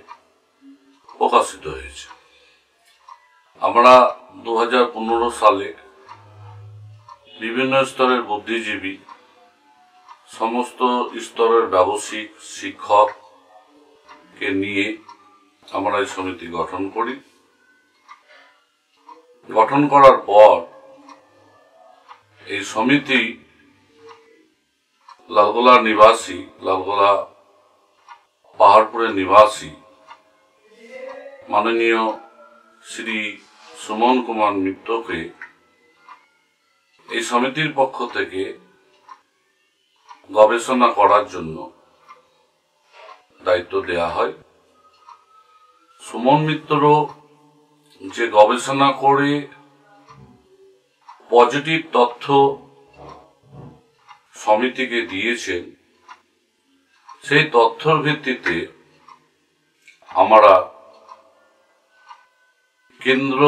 প্রকাশিত হয়েছে আমরা দু হাজার পনেরো সালে বিভিন্ন স্তরের বুদ্ধিজীবী সমস্ত স্তরের ব্যবসায়িক শিক্ষককে নিয়ে আমরা এই সমিতি গঠন করি গঠন করার পর এই সমিতি লালগোলা নিবাসী লালগোলা পাহাড়পুরের নিবাসী माननीय श्री सुमन कुमार मित्र के এই সমিতির পক্ষ থেকে গবেষণা করার জন্য দায়িত্ব দেয়া হয়। সুমন মিত্র যে গবেষণা করে পজিটিভ তথ্য সমিতিকে দিয়েছেন সেই তথ্যর ভিত্তিতে আমরা কেন্দ্র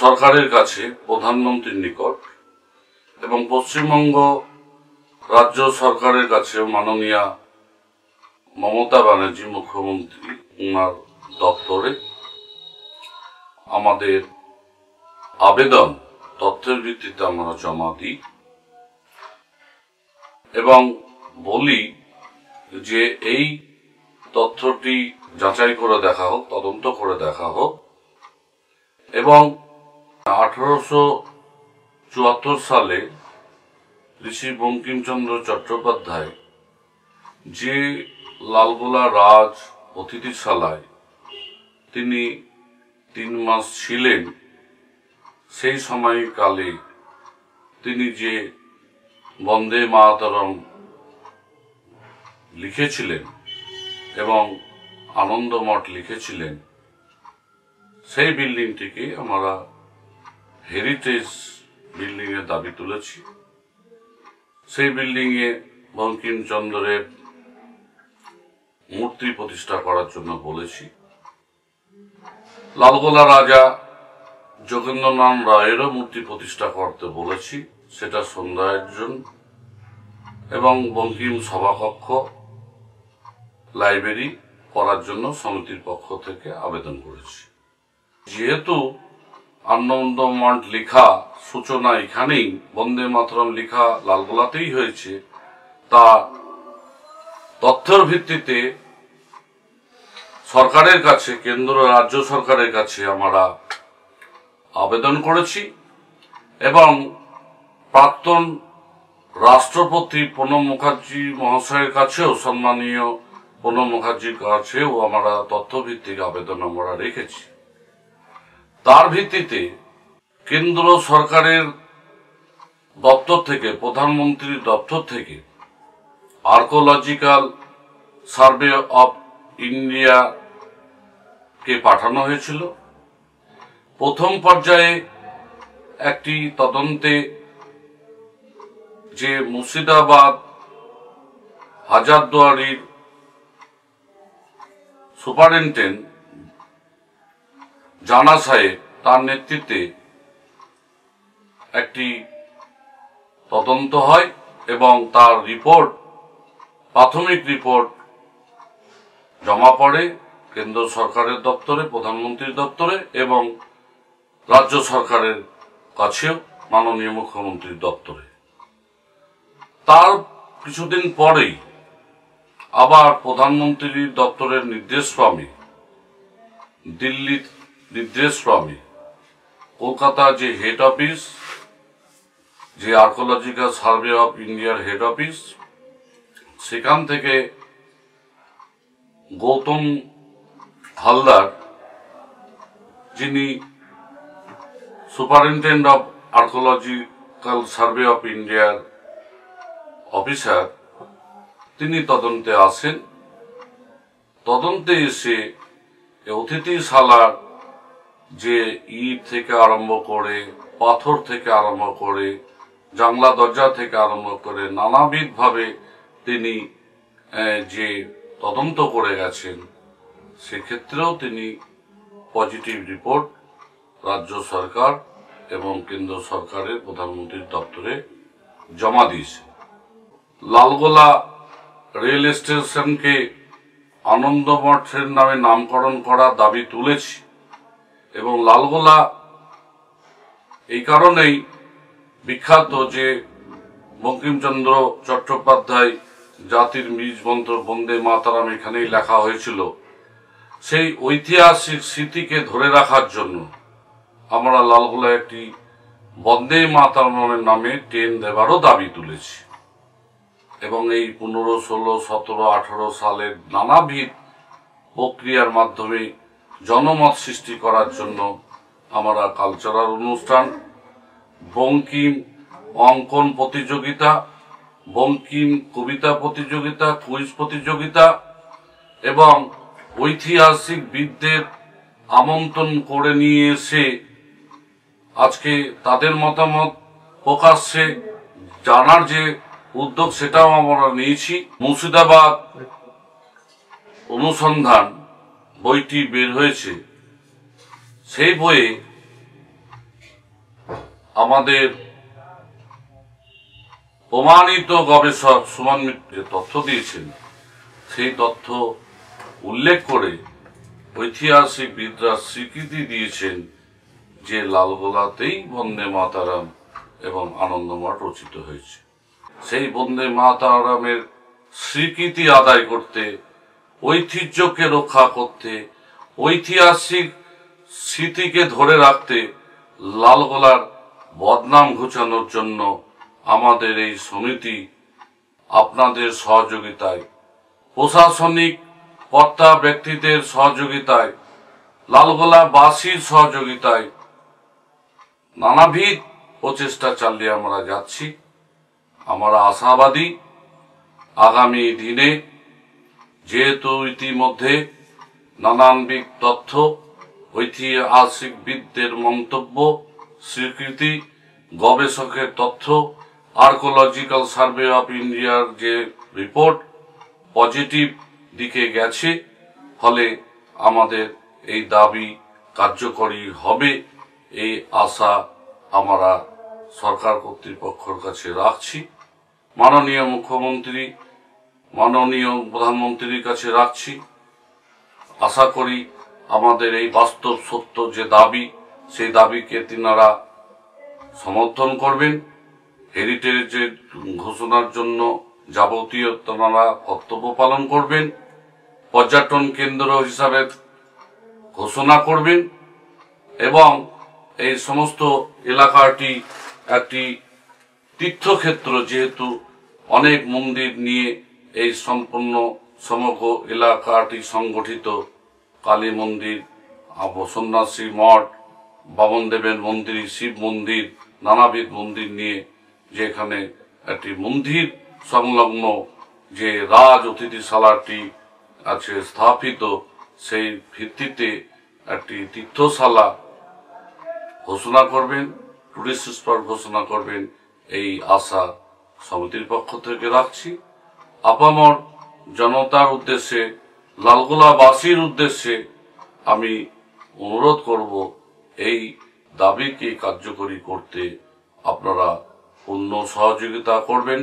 সরকারের কাছে প্রধানমন্ত্রীর নিকট এবং পশ্চিমবঙ্গ রাজ্য সরকারের কাছে মাননীয়া মমতা ব্যানার্জি মুখ্যমন্ত্রী ওনার দপ্তরে আমাদের আবেদন তথ্যের ভিত্তিতে আমরা জমা দিই এবং বলি যে এই তথ্যটি যাচাই করে দেখা হোক তদন্ত করে দেখা হোক এবং আঠারোশো চুয়াত্তর সালে ঋষি বঙ্কিমচন্দ্র চট্টোপাধ্যায় যে লালগোলা রাজ অতিথিশালায় তিনি তিন মাস ছিলেন সেই সময়কালে তিনি যে বন্দে মাতারম লিখেছিলেন এবং আনন্দমঠ লিখেছিলেন সেই বিল্ডিংটিকে আমরা হেরিটেজ বিল্ডিং এর দাবি তুলেছি। সেই বিল্ডিং এ বঙ্কিমচন্দ্রের মূর্তি প্রতিষ্ঠা করার জন্য বলেছি। লালগোলা রাজা যোগেন্দ্রনাথ রায়েরও মূর্তি প্রতিষ্ঠা করতে বলেছি, সেটা সৌন্দর্যায়ন এবং বঙ্কিম সভাকক্ষ লাইব্রেরি করার জন্য সমিতির পক্ষ থেকে আবেদন করেছি। যেহেতু আনন্দমঠ লেখা সূচনা এখানেই, বন্দে মাতরম লেখা লালগোলাতেই হয়েছে, তা তথ্যের ভিত্তিতে সরকারের কাছে কেন্দ্র রাজ্য সরকারের কাছে আমরা আবেদন করেছি এবং প্রাক্তন রাষ্ট্রপতি প্রণব মুখার্জি মহাশয়ের কাছেও সম্মানীয় প্রণব মুখার্জির কাছেও আমরা তথ্যভিত্তিক আবেদন আমরা রেখেছি। তার ভিত্তিতে কেন্দ্র সরকারের দপ্তর থেকে প্রধানমন্ত্রীর দপ্তর থেকে আর্কিওলজিক্যাল সার্ভে অফ ইন্ডিয়া কে পাঠানো হয়েছিল। প্রথম পর্যায়ে একটি তদন্তে যে মুর্শিদাবাদ হাজারদুয়ারির সুপারিনটেন্ডেন্ট জানা সাহেব তার নেতৃত্বে একটি তদন্ত হয় এবং তার রিপোর্ট প্রাথমিক রিপোর্ট জমা পড়ে কেন্দ্র সরকারের দপ্তরে প্রধানমন্ত্রীর দপ্তরে এবং রাজ্য সরকারের কাছেও মাননীয় মুখ্যমন্ত্রীর দপ্তরে। তার কিছুদিন পরেই আবার প্রধানমন্ত্রীর দপ্তরের নির্দেশক্রমে দিল্লির নির্দেশক্রমে কলকাতা যে হেড অফিস যে আর্কিওলজিক্যাল সার্ভে অফ ইন্ডিয়ার হেড অফিস সেখান থেকে গৌতম হালদার যিনি superintendent of archaeological survey of ইন্ডিয়ার অফিসার তিনি তদন্তে আসেন। তদন্তে এসে অতিথিশালার যে ইট থেকে আরম্ভ করে পাথর থেকে আরম্ভ করে জানলা দরজা থেকে আরম্ভ করে নানাবিধ ভাবে তিনি যে তদন্ত করে গেছেন সেক্ষেত্রেও তিনি পজিটিভ রিপোর্ট রাজ্য সরকার এবং কেন্দ্র সরকারের প্রধানমন্ত্রীর দপ্তরে জমা দিয়েছে। লালগোলা রেল স্টেশনকে আনন্দমঠের নামে নামকরণ করার দাবি তুলেছি এবং লালগোলা এই কারণেই বিখ্যাত যে বঙ্কিমচন্দ্র চট্টোপাধ্যায় জাতির বীজ মন্ত্র বন্দে মাতারাম এখানেই লেখা হয়েছিল সেই ঐতিহাসিক স্মৃতিকে ধরে রাখার জন্য আমরা লালগোলা একটি বন্দে মাতরমের নামে ট্রেন দেবারও দাবি তুলেছি এবং এই পনেরো ষোলো সতেরো আঠারো সালের নানাবিধ প্রক্রিয়ার মাধ্যমে জনমত সৃষ্টি করার জন্য আমরা কালচারাল অনুষ্ঠান বঙ্কিম অঙ্কন প্রতিযোগিতা বঙ্কিম কবিতা প্রতিযোগিতা কুইজ প্রতিযোগিতা এবং ঐতিহাসিক বিদ্যের আমন্ত্রণ করে নিয়ে এসে আজকে তাদের মতামত প্রকাশে জানার যে উদ্যোগ সেটাও আমরা নিয়েছি। মুর্শিদাবাদ অনুসন্ধান বইটি বের হয়েছে, সেই বইয়ে আমাদের প্রমাণিত গবেষক সুমন মিত্র যে তথ্য দিয়েছেন সেই তথ্য উল্লেখ করে ঐতিহাসিকবিদরা স্বীকৃতি দিয়েছেন যে লালগোলাতেই বন্দে মাতারাম এবং আনন্দমঠ রচিত হয়েছে। সেই বন্দে মাতারামের স্বীকৃতি আদায় করতে, ঐতিহ্যকে রক্ষা করতে, ঐতিহাসিক স্মৃতিকে ধরে রাখতে, লালগোলার বদনাম ঘোচানোর জন্য আমাদের এই সমিতি আপনাদের সহযোগিতায়, প্রশাসনিক কর্তা ব্যক্তিদের সহযোগিতায়, লালগোলাবাসীর সহযোগিতায় নানাবিধ প্রচেষ্টা চালিয়ে আমরা যাচ্ছি। আমরা আশাবাদী আগামী দিনে, যেহেতু ইতিমধ্যে নানানবিধ তথ্য, ঐতিহাসিকবিদদের মন্তব্য, স্বীকৃতি, গবেষকের তথ্য, আর্কিওলজিক্যাল সার্ভে অফ ইন্ডিয়ার যে রিপোর্ট পজিটিভ দিকে গেছে, ফলে আমাদের এই দাবি কার্যকরী হবে এই আশা আমরা সরকার কর্তৃপক্ষের কাছে রাখছি, মাননীয় মুখ্যমন্ত্রী মাননীয় প্রধানমন্ত্রীর কাছে রাখছি। আশা করি আমাদের এই বাস্তব সত্য যে দাবি সেই দাবিকে তিনারা সমর্থন করবেন। হেরিটেজের ঘোষণার জন্য যাবতীয় তারা কর্তব্য পালন করবেন, পর্যটন কেন্দ্র হিসাবে ঘোষণা করবেন এবং এই সমস্ত এলাকাটি একটি তীর্থক্ষেত্র, যেহেতু অনেক মন্দির নিয়ে এই সম্পূর্ণ সমগ্র এলাকাটি সংগঠিত, কালী মন্দির, সন্ন্যাসী মঠ, বামনদেবের মন্দির, শিব মন্দির, নানাবিধ মন্দির নিয়ে যেখানে একটি মন্দির সংলগ্ন যে রাজ অতিথিশালাটি আছে স্থাপিত, সেই ভিত্তিতে একটি তীর্থশালা ঘোষণা করবেন, টুরিস্ট স্পট ঘোষণা করবেন, এই আশা সমিতির পক্ষ থেকে রাখছি। আপামর জনতার উদ্দেশ্যে, লালগোলাবাসীর উদ্দেশ্যে আমি অনুরোধ করব এই দাবিকে কার্যকরী করতে আপনারা পূর্ণ সহযোগিতা করবেন।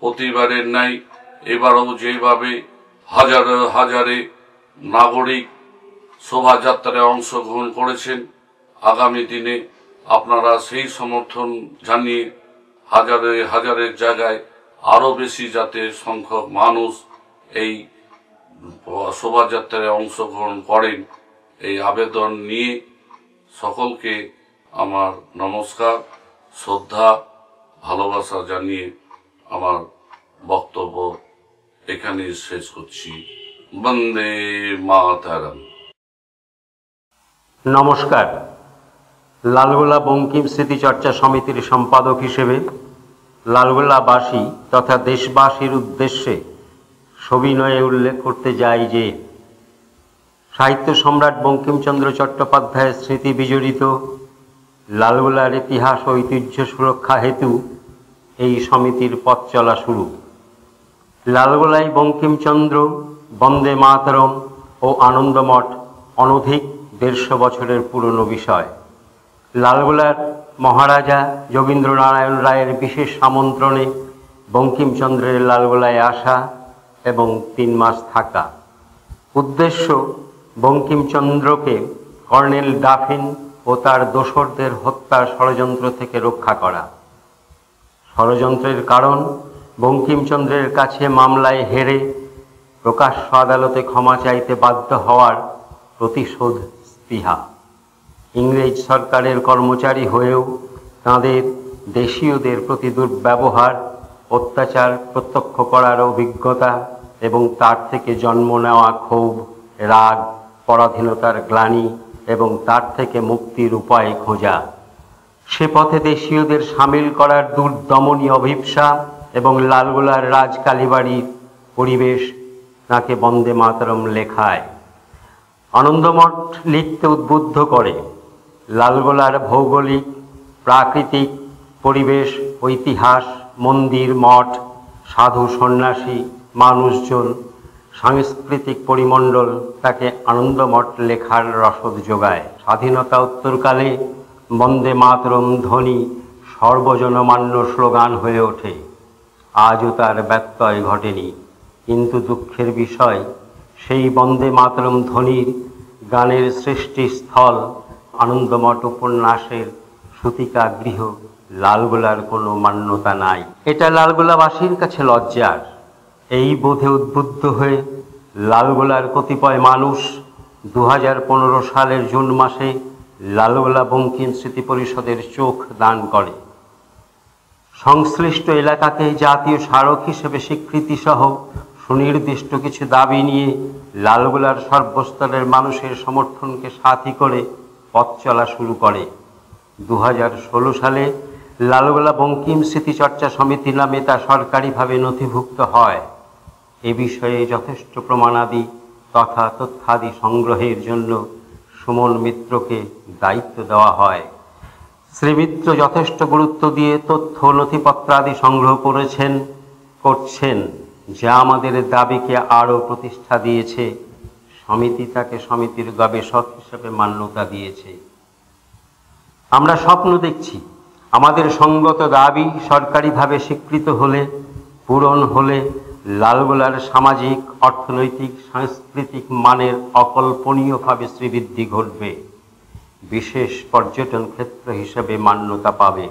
প্রতিবারের ন্যায় এবারও যেভাবে হাজারে হাজারে নাগরিক শোভাযাত্রায় অংশগ্রহণ করেছেন, আগামী দিনে আপনারা সেই সমর্থন জানিয়ে হাজারে হাজারের জায়গায় আরও বেশি যাতে সংখ্যক মানুষ এই শোভাযাত্রায় অংশগ্রহণ করেন, এই আবেদন নিয়ে সকলকে আমার নমস্কার, শ্রদ্ধা, ভালোবাসা জানিয়ে আমার বক্তব্য এখানে শেষ করছি। বন্দে মাতারাম। নমস্কার। লালগোলা বঙ্কিম স্মৃতিচর্চা সমিতির সম্পাদক হিসেবে লালগোলাবাসী তথা দেশবাসীর উদ্দেশ্যে সবিনয়ে উল্লেখ করতে যাই যে সাহিত্য সম্রাট বঙ্কিমচন্দ্র চট্টোপাধ্যায়ের স্মৃতি বিজড়িত লালগোলার ইতিহাস ও ঐতিহ্য সুরক্ষা হেতু এই সমিতির পথ চলা শুরু। লালগোলায় বঙ্কিমচন্দ্র, বন্দে মাতরম ও আনন্দমঠ অনধিক দেড়শো বছরের পুরনো বিষয়। লালগোলার মহারাজা যোগীন্দ্র নারায়ণ রায়ের বিশেষ আমন্ত্রণে বঙ্কিমচন্দ্রের লালগোলায় আসা এবং তিন মাস থাকা। উদ্দেশ্য বঙ্কিমচন্দ্রকে কর্নেল দাফিন ও তার দোসরদের হত্যার ষড়যন্ত্র থেকে রক্ষা করা। ষড়যন্ত্রের কারণ বঙ্কিমচন্দ্রের কাছে মামলায় হেরে প্রকাশ্য আদালতে ক্ষমা চাইতে বাধ্য হওয়ার প্রতিশোধ স্পৃহা। ইংরেজ সরকারের কর্মচারী হয়েও তাদের দেশীয়দের প্রতি দুর্ব্যবহার অত্যাচার প্রত্যক্ষ করার অভিজ্ঞতা এবং তার থেকে জন্ম নেওয়া ক্ষোভ রাগ পরাধীনতার গ্লানি এবং তার থেকে মুক্তির উপায় খোঁজা সে পথে দেশীয়দের শামিল করার দুর্দমনী অভিপ্সা এবং লালগোলার রাজকালীবাড়ির পরিবেশ তাকে বন্দে মাতরম লেখায় আনন্দমঠ লিখতে উদ্বুদ্ধ করে লালগোলার ভৌগোলিক প্রাকৃতিক পরিবেশ ইতিহাস মন্দির মঠ সাধু সন্ন্যাসী মানুষজন সাংস্কৃতিক পরিমণ্ডল তাকে আনন্দমঠ লেখার রসদ যোগায় স্বাধীনতা উত্তরকালে বন্দে মাতরম ধ্বনি সর্বজনমান্য স্লোগান হয়ে ওঠে আজও তার ব্যত্যয় ঘটেনি কিন্তু দুঃখের বিষয় সেই বন্দে মাতরম ধ্বনির গানের সৃষ্টিস্থল আনন্দমঠ উপন্যাসের সুতিকা গৃহ লালগোলার কোনো মান্যতা নাই এটা লালগোলাবাসীর কাছে লজ্জার এই বোধে উদ্বুদ্ধ হয়ে লালগোলার কতিপয় মানুষ দু হাজার পনেরো সালের জুন মাসে লালগোলা বঙ্কিম স্মৃতি পরিষদের চোখ দান করে সংশ্লিষ্ট এলাকাকে জাতীয় স্মারক হিসেবে স্বীকৃতিসহ সুনির্দিষ্ট কিছু দাবি নিয়ে লালগোলার সর্বস্তরের মানুষের সমর্থনকে সাথী করে পথ চলা শুরু করে দু হাজার ষোলো সালে লালগোলা বঙ্কিম স্মৃতিচর্চা সমিতি নামে তা সরকারিভাবে নথিভুক্ত হয় এ বিষয়ে যথেষ্ট প্রমাণাদি তথা তথ্যাদি সংগ্রহের জন্য সুমন মিত্রকে দায়িত্ব দেওয়া হয় শ্রী মিত্র যথেষ্ট গুরুত্ব দিয়ে তথ্য নথিপত্রাদি সংগ্রহ করেছেন করছেন যা আমাদের দাবিকে আরও প্রতিষ্ঠা দিয়েছে সমিতি তাকে সমিতির গবেষক হিসেবে মান্যতা দিয়েছে আমরা স্বপ্ন দেখছি আমাদের সঙ্গত দাবি সরকারিভাবে স্বীকৃত হলে পূরণ হলে লালগোলার সামাজিক অর্থনৈতিক সাংস্কৃতিক মানের অকল্পনীয়ভাবে শ্রীবৃদ্ধি ঘটবে বিশেষ পর্যটন ক্ষেত্র হিসেবে মান্যতা পাবে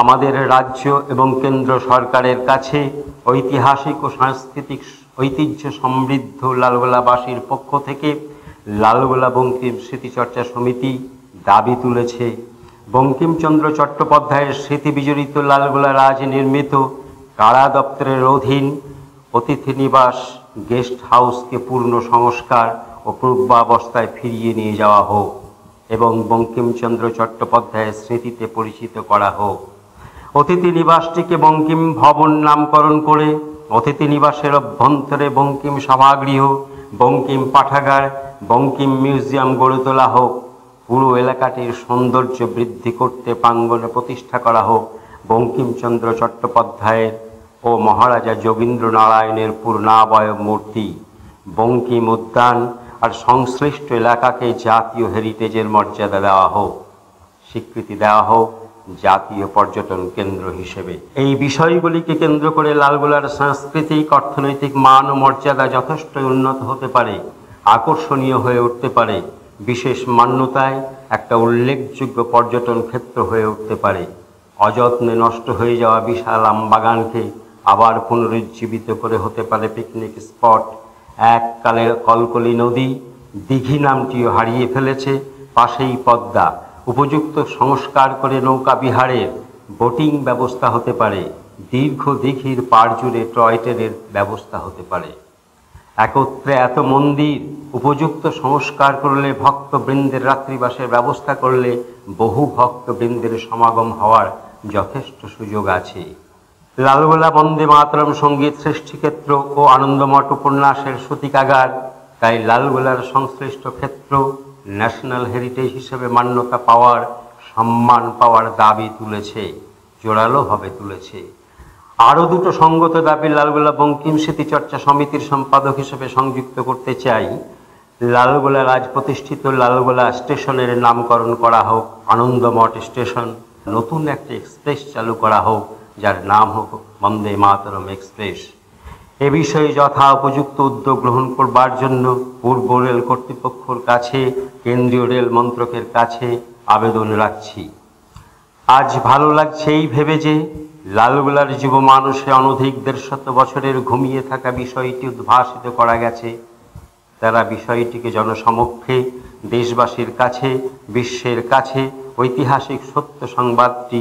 আমাদের রাজ্য এবং কেন্দ্র সরকারের কাছে ঐতিহাসিক ও সাংস্কৃতিক ঐতিহ্য সমৃদ্ধ লালগোলাবাসীর পক্ষ থেকে লালগোলা বঙ্কিম স্মৃতিচর্চা সমিতি দাবি তুলেছে বঙ্কিমচন্দ্র চট্টোপাধ্যায়ের স্মৃতি বিজড়িত লালগোলা রাজ নির্মিত কারা দপ্তরের অধীন অতিথি নিবাস গেস্ট হাউসকে পূর্ণ সংস্কার ও পূর্বাবস্থায় ফিরিয়ে নিয়ে যাওয়া হোক এবং বঙ্কিমচন্দ্র চট্টোপাধ্যায়ের স্মৃতিতে পরিচিত করা হোক অতিথি নিবাসটিকে বঙ্কিম ভবন নামকরণ করে অতিথি নিবাসের অভ্যন্তরে বঙ্কিম সভাগৃহ বঙ্কিম পাঠাগার বঙ্কিম মিউজিয়াম গড়ে তোলা হোক পুরো এলাকাটির সৌন্দর্য বৃদ্ধি করতে প্রাঙ্গণে প্রতিষ্ঠা করা হোক বঙ্কিমচন্দ্র চট্টোপাধ্যায়ের ও মহারাজা যোগীন্দ্র নারায়ণের পূর্ণাবয় মূর্তি বঙ্কিম উদ্যান আর সংশ্লিষ্ট এলাকাকে জাতীয় হেরিটেজের মর্যাদা দেওয়া হোক স্বীকৃতি দেওয়া হোক জাতীয় পর্যটন কেন্দ্র হিসেবে এই বিষয়গুলিকে কেন্দ্র করে লালগোলার সাংস্কৃতিক অর্থনৈতিক মান ও মর্যাদা যথেষ্ট উন্নত হতে পারে আকর্ষণীয় হয়ে উঠতে পারে বিশেষ মান্যতায় একটা উল্লেখযোগ্য পর্যটন ক্ষেত্র হয়ে উঠতে পারে অযত্নে নষ্ট হয়ে যাওয়া বিশাল আমবাগানকে আবার পুনরুজ্জীবিত করে হতে পারে পিকনিক স্পট এককালের কলকলি নদী দীঘি নামটিও হারিয়ে ফেলেছে পাশেই পদ্মা উপযুক্ত সংস্কার করে নৌকা বিহারের বোটিং ব্যবস্থা হতে পারে দীর্ঘ দীঘির পাড় জুড়ে টয় ট্রেনের ব্যবস্থা হতে পারে একত্রে এত মন্দির উপযুক্ত সংস্কার করলে ভক্তবৃন্দের রাত্রিবাসের ব্যবস্থা করলে বহু ভক্তবৃন্দের সমাগম হওয়ার যথেষ্ট সুযোগ আছে লালগোলা বন্দে মাতরম সঙ্গীত সৃষ্টিক্ষেত্র ও আনন্দমঠ উপন্যাসের সূতিকাগার তাই লালগোলার সংশ্লিষ্ট ক্ষেত্র ন্যাশনাল হেরিটেজ হিসেবে মান্যতা পাওয়ার সম্মান পাওয়ার দাবি তুলেছে জোরালোভাবে তুলেছে আরও দুটো সঙ্গত দাবি লালগোলা বঙ্কিম স্মৃতিচর্চা সমিতির সম্পাদক হিসেবে সংযুক্ত করতে চাই লালগোলা রাজ প্রতিষ্ঠিত লালগোলা স্টেশনের নামকরণ করা হোক আনন্দমঠ স্টেশন নতুন একটি এক্সপ্রেস চালু করা হোক যার নাম হোক বন্দে মাতরম এক্সপ্রেস এ বিষয়ে যথা উপযুক্ত উদ্যোগ গ্রহণ করবার জন্য পূর্ব রেল কর্তৃপক্ষের কাছে কেন্দ্রীয় রেল মন্ত্রকের কাছে আবেদন রাখছি আজ ভালো লাগছে এই ভেবে যে লালগোলার জীব মানুষে অনধিক দেড় শত বছরের ঘুমিয়ে থাকা বিষয়টি উদ্ভাসিত করা গেছে তারা বিষয়টিকে জনসমক্ষে দেশবাসীর কাছে বিশ্বের কাছে ऐतिहासिक सत्य संबादटी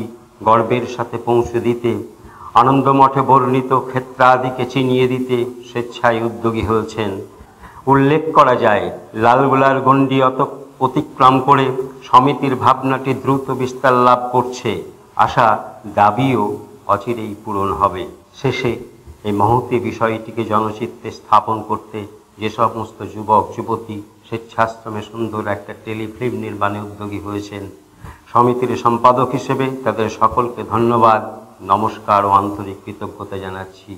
गर्वेर साथे पौंछे दीते आनंदमठे वर्णित क्षेत्रादिके चिनिये दीते स्वेच्छाय उद्योगी हयेछेन। उल्लेख करा जाय लालगोलार गंडी अत अतिक्रम करे समितिर भावनाटी द्रुत विस्तार लाभ करछे। आशा दाबिओ अचिरेई पूरण हबे। शेषे एई महती विषयटीके जनचित्रे स्थापन करते जे समस्त युवक युवती स्वेच्छाश्रमे सुंदर एक टेलिफिल्म निर्माणे उद्योगी हयेछेन समितिर सम्पादक हिसेबे तादेर सकलके धन्यवाद नमस्कार और आंतरिक कृतज्ञता जानाच्छि।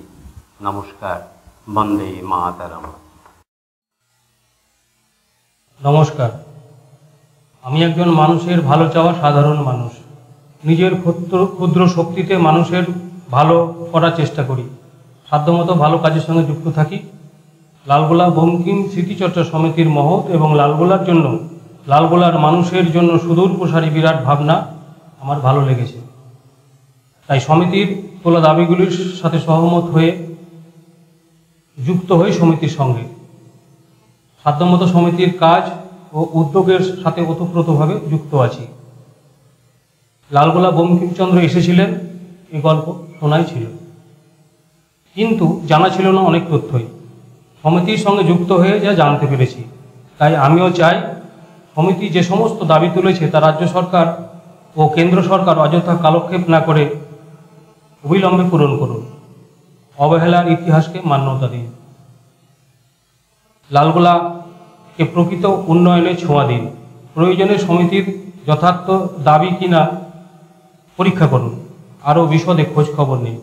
नमस्कार। वंदे मातरम। नमस्कार। आमि एकजन मानुषेर भालो चावा साधारण मानुष निजेर क्षुद्र क्षुद्र शक्तिते मानुषेर भालो करार चेष्टा करी साध्यमतो भालो काजेर संगे जुक्त थाकि। लालगोला बंकिम स्मृतिचर्चा समितिर महत और लालगोलार जन्य लालगोलार मानुषेर जन्य सुदूर प्रसारी बिराट भावना आमार भालो लेगेछे। ताई समितिर तोला दाबिगुलिर साथे सहमत हये जुक्त हये समितिर संगे साध्यमतो समितिर काज और उद्योगेर साथे ओतप्रोतभावे जुक्त आछि। लालगोला बंकिमचंद्र एसेछिलेन एई गल्प शोनाई छिलो किन्तु जाना छिलो ना अनेक तथ्यई समितिर संगे जुक्त हुए जा जानते पेरेछि। ताई आमिओ चाई समिति जे समस्त दाबी तुलेछे ता राज्य सरकार और केंद्र सरकार अयथा कालक्षेप ना करे अविलम्बे पूरण करुन अवहेलार इतिहासके मान्यता दिन लालगोला के प्रकृत उन्नयने छोंया दिन प्रयोजने समितिर यथार्थ दाबी किना परीक्षा करुन आरो विशदे खोज खबर निन।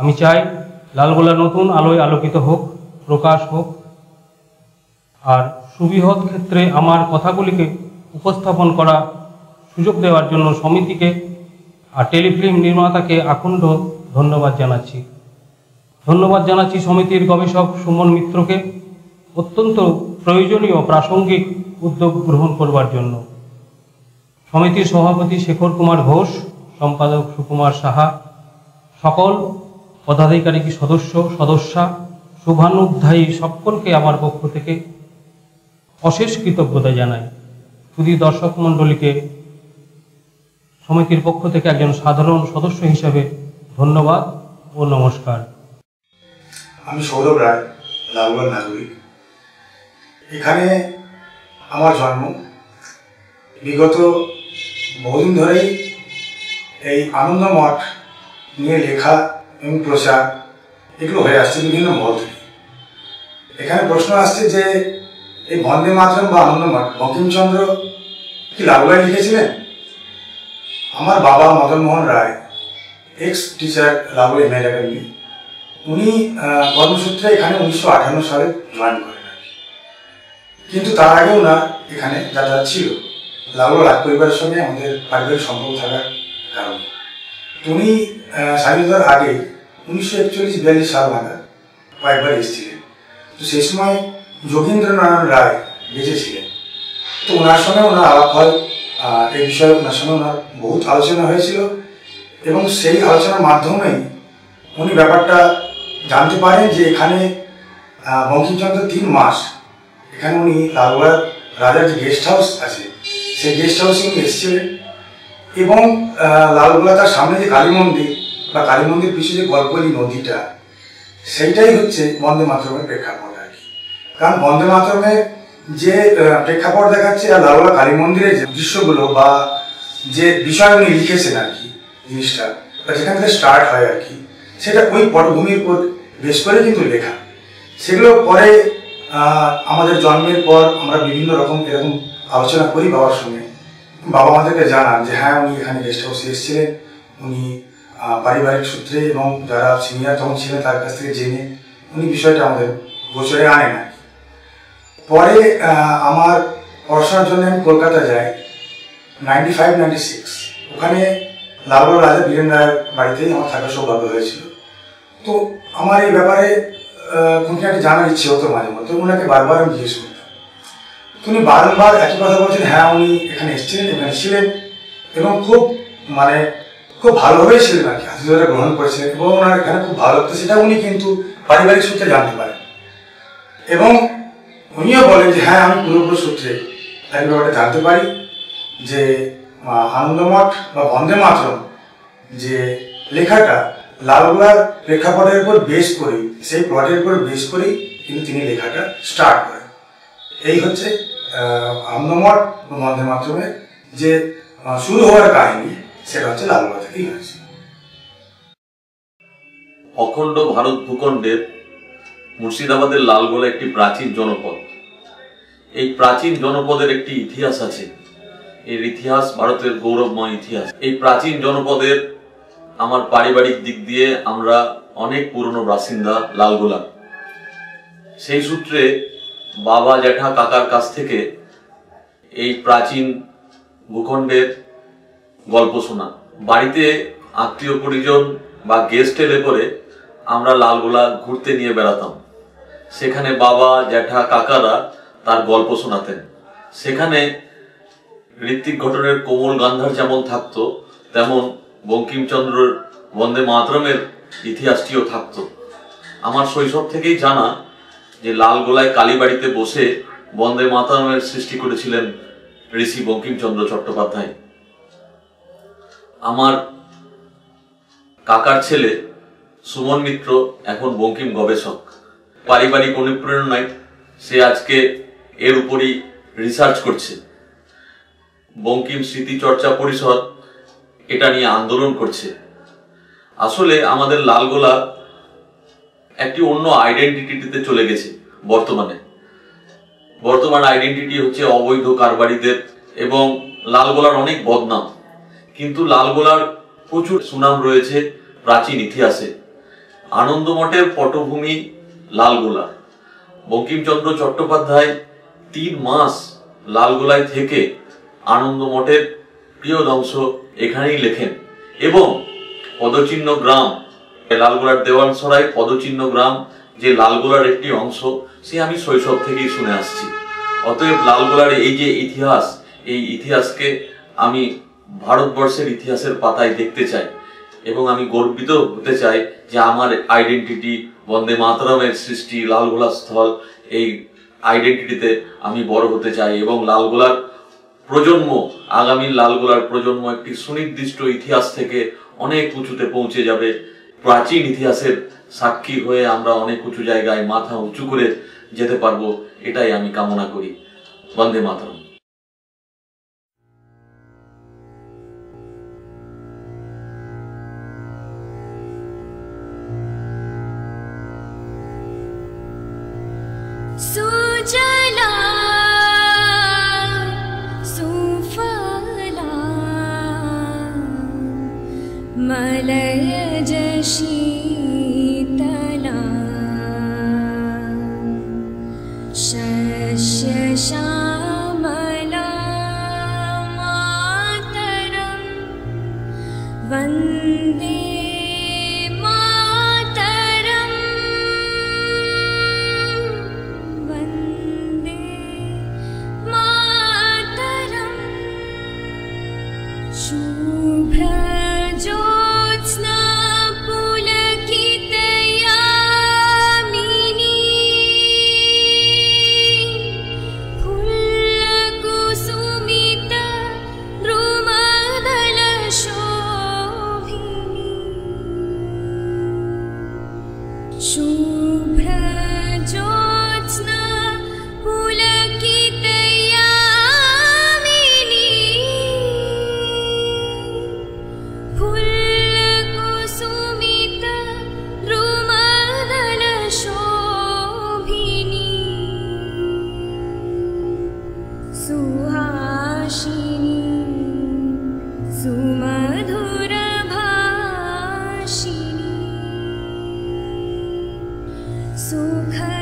आमि चाई लालगोला नतून आलोय आलोकित होक प्रकाश होक और सुबृहत क्षेत्रे आमार कथागुली के उपस्थापन करा सुयोग देवार जन्य समिति के और टेलिफिल्म निर्माता के अखंड धन्यवाद जानाच्छि। धन्यवाद जानाच्छि समितिर गवेषक सुमन मित्र के अत्यंत प्रयोजनीय प्रासंगिक उद्योग ग्रहण करवार जन्य समितिर सभापति शेखर कुमार घोष सम्पादक सुकुमार साहा सकल पदाधिकारी की सदस्य सदस्या शुभानुध्यायी सकल के आमार पक्ष के अशेष कृतज्ञता जानाई। यदि दर्शक मंडली के समितिर पक्ष थेके एकजन साधारण सदस्य हिसेबे धन्यवाद और नमस्कार। आमि सौरभ राय लालगोला नागरिक। एखाने आमार जन्म विगत बहुदिन धरेई एई आनंदमठ निये लेखा एवं प्रचार एगुलो हये आसছে বিভিন্ন মত থেকে। এখানে প্রশ্ন আসছে যে এই বন্দে মাতরম বা আনন্দমঠ বঙ্কিমচন্দ্র কি লালগোলায় লিখেছিলেন? আমার বাবা Madan Mohan Roy ex teacher Lalgola MA academy উনি কর্মসূত্রে এখানে উনিশশো আটান্ন সালে জয়েন করেন কিন্তু তার আগে না এখানে যারা ছিল লালগোলা রাজ পরিবারের সঙ্গে আমাদের পারিবারিক সম্পর্ক থাকার কারণে উনি স্বাধীনতার আগে उन्नीस एकचल्लिस बयाल्लिस साल नागा कई बार इस तो से समय जोगेंद्र नारायण राय बेचे छे तो उनार संगे उनार आलाप है ये विषय उनार संगे उनार बहुत आलोचना हो से ही आलोचनार माध्यमे उन्नी ब्यापारटा जानते पारें जे एखाने बंकिमचंद्र तीन मास एखाने उन्नी लालगोला राजार जो गेस्ट हाउस आछे से गेस्ट हाउस उन्नी एसेछिलेन एबं लालगोला तार सामने जे काली मंदिर বা কালী মন্দির পিছনে গলগলি নদীটা সেইটাই হচ্ছে বন্দে মাতরমের প্রেক্ষাপট আর কি। কারণ বন্দে মাতরমে যে প্রেক্ষাপট দেখাচ্ছে আর লালগোলা কালী মন্দিরের যে দৃশ্যগুলো বা যে বিষয় উনি লিখেছেন আর কি জিনিসটা যেখান থেকে স্টার্ট হয় আর কি সেটা ওই পটভূমির উপর বেশ করে কিন্তু লেখা সেগুলো পরে আমাদের জন্মের পর আমরা বিভিন্ন রকম এরকম আলোচনা করি বাবার সঙ্গে। বাবা আমাদেরকে জানান যে হ্যাঁ উনি এখানে গেস্ট হাউসে এসেছিলেন উনি पारिवारिक सूत्रे और जरा सिनियर तक छे तरह जिने उन्नी विषय गोचरे आने ना पर पढ़ाशनार जो कलकता जाए नाइनटी फाइव नाइनटी सिक्स ओखने लालगोला राजा बीरेन राय बाड़ीते ही सौभाग्य हो तो बेपारे खुंटिना जानार इच्छे हतो माझे मध्य उनके बार बार हमें जिज्ञेस करत तो उन्नी बारम्बार एक ही कथा बोलें हाँ उन्नी एखे छें खूब माने খুব ভালোভাবেই ছিলেন আর কি আতিথ্যটা গ্রহণ করেছিলেন এবং ওনার এখানে খুব ভালো লাগতো সেটা উনি কিন্তু পারিবারিক সূত্রে জানতে পারেন এবং উনিও বলেন যে হ্যাঁ আমি পুরোপুরি সূত্রে এই ব্যাপারটা জানতে পারি যে आनंदमठ বা বন্দে মাতরম যে লেখাটা লালগোলার প্রেক্ষাপটের উপর বেস করে সেই প্লটের উপর বেস করে কিন্তু তিনি লেখাটা স্টার্ট করেন। এই হচ্ছে আনন্দমঠ বা বন্দে মাতরমের যে শুরু হওয়ার কাহিনী সেটা হচ্ছে লালগোলা থেকেই হয়েছে। অখণ্ড ভারত ভূখণ্ডের মুর্শিদাবাদের লালগোলা একটি প্রাচীন জনপদ। এই প্রাচীন জনপদের একটি ইতিহাস আছে। এর ইতিহাস ভারতের গৌরবময় ইতিহাস। এই প্রাচীন জনপদের আমার পারিবারিক দিক দিয়ে আমরা অনেক পুরনো বাসিন্দা লালগোলা। সেই সূত্রে বাবা জ্যাঠা কাকার কাছ থেকে এই প্রাচীন ভূখণ্ডের গল্প শোনা। বাড়িতে আত্মীয় পরিজন বা গেস্ট এলে পরে আমরা লালগোলা ঘুরতে নিয়ে বেড়াতাম। সেখানে বাবা জ্যাঠা কাকারা তার গল্প শোনাতেন। সেখানে ঋত্বিক ঘটনের কোমল গান্ধার যেমন থাকতো তেমন বঙ্কিমচন্দ্রের বন্দে মাতরমের ইতিহাসটিও থাকতো। আমার শৈশব থেকেই জানা যে লালগোলায় কালীবাড়িতে বসে বন্দে মাতরমের সৃষ্টি করেছিলেন ঋষি বঙ্কিমচন্দ্র চট্টোপাধ্যায়। আমার কাকার ছেলে সুমন মিত্র এখন বঙ্কিম গবেষক। পারিবারিক অনুপ্রেরণায় সে আজকে এর উপরই রিসার্চ করছে। বঙ্কিম স্মৃতিচর্চা পরিষদ এটা নিয়ে আন্দোলন করছে। আসলে আমাদের লালগোলা একটি অন্য আইডেন্টিটিতে চলে গেছে। বর্তমানে বর্তমান আইডেন্টিটি হচ্ছে অবৈধ কারবারিদের এবং লালগোলার অনেক বদনাম। কিন্তু লালগোলার প্রচুর সুনাম রয়েছে প্রাচীন ইতিহাসে। আনন্দমঠের পটভূমি লালগোলা। বঙ্কিমচন্দ্র চট্টোপাধ্যায় তিন মাস লালগোলায় থেকে আনন্দমঠের প্রিয় অংশ এখানেই লেখেন এবং পদচিহ্ন গ্রাম, লালগোলার দেওয়ানসরাই পদচিহ্ন গ্রাম যে লালগোলার একটি অংশ, সে আমি শৈশব থেকেই শুনে আসছি। অতএব লালগোলার এই যে ইতিহাস, এই ইতিহাসকে আমি ভারতবর্ষের ইতিহাসের পাতায় দেখতে চাই এবং আমি গর্বিত হতে চাই যে আমার আইডেন্টিটি বন্দে মাতরমের সৃষ্টি লালগোলা স্থল, এই আইডেন্টিটিতে আমি বড় হতে চাই এবং লালগোলার প্রজন্ম, আগামী লালগোলার প্রজন্ম একটি সুনির্দিষ্ট ইতিহাস থেকে অনেক উঁচুতে পৌঁছে যাবে। প্রাচীন ইতিহাসের সাক্ষী হয়ে আমরা অনেক উঁচু জায়গায় মাথা উঁচু করে যেতে পারব, এটাই আমি কামনা করি। বন্দে মাতরম। So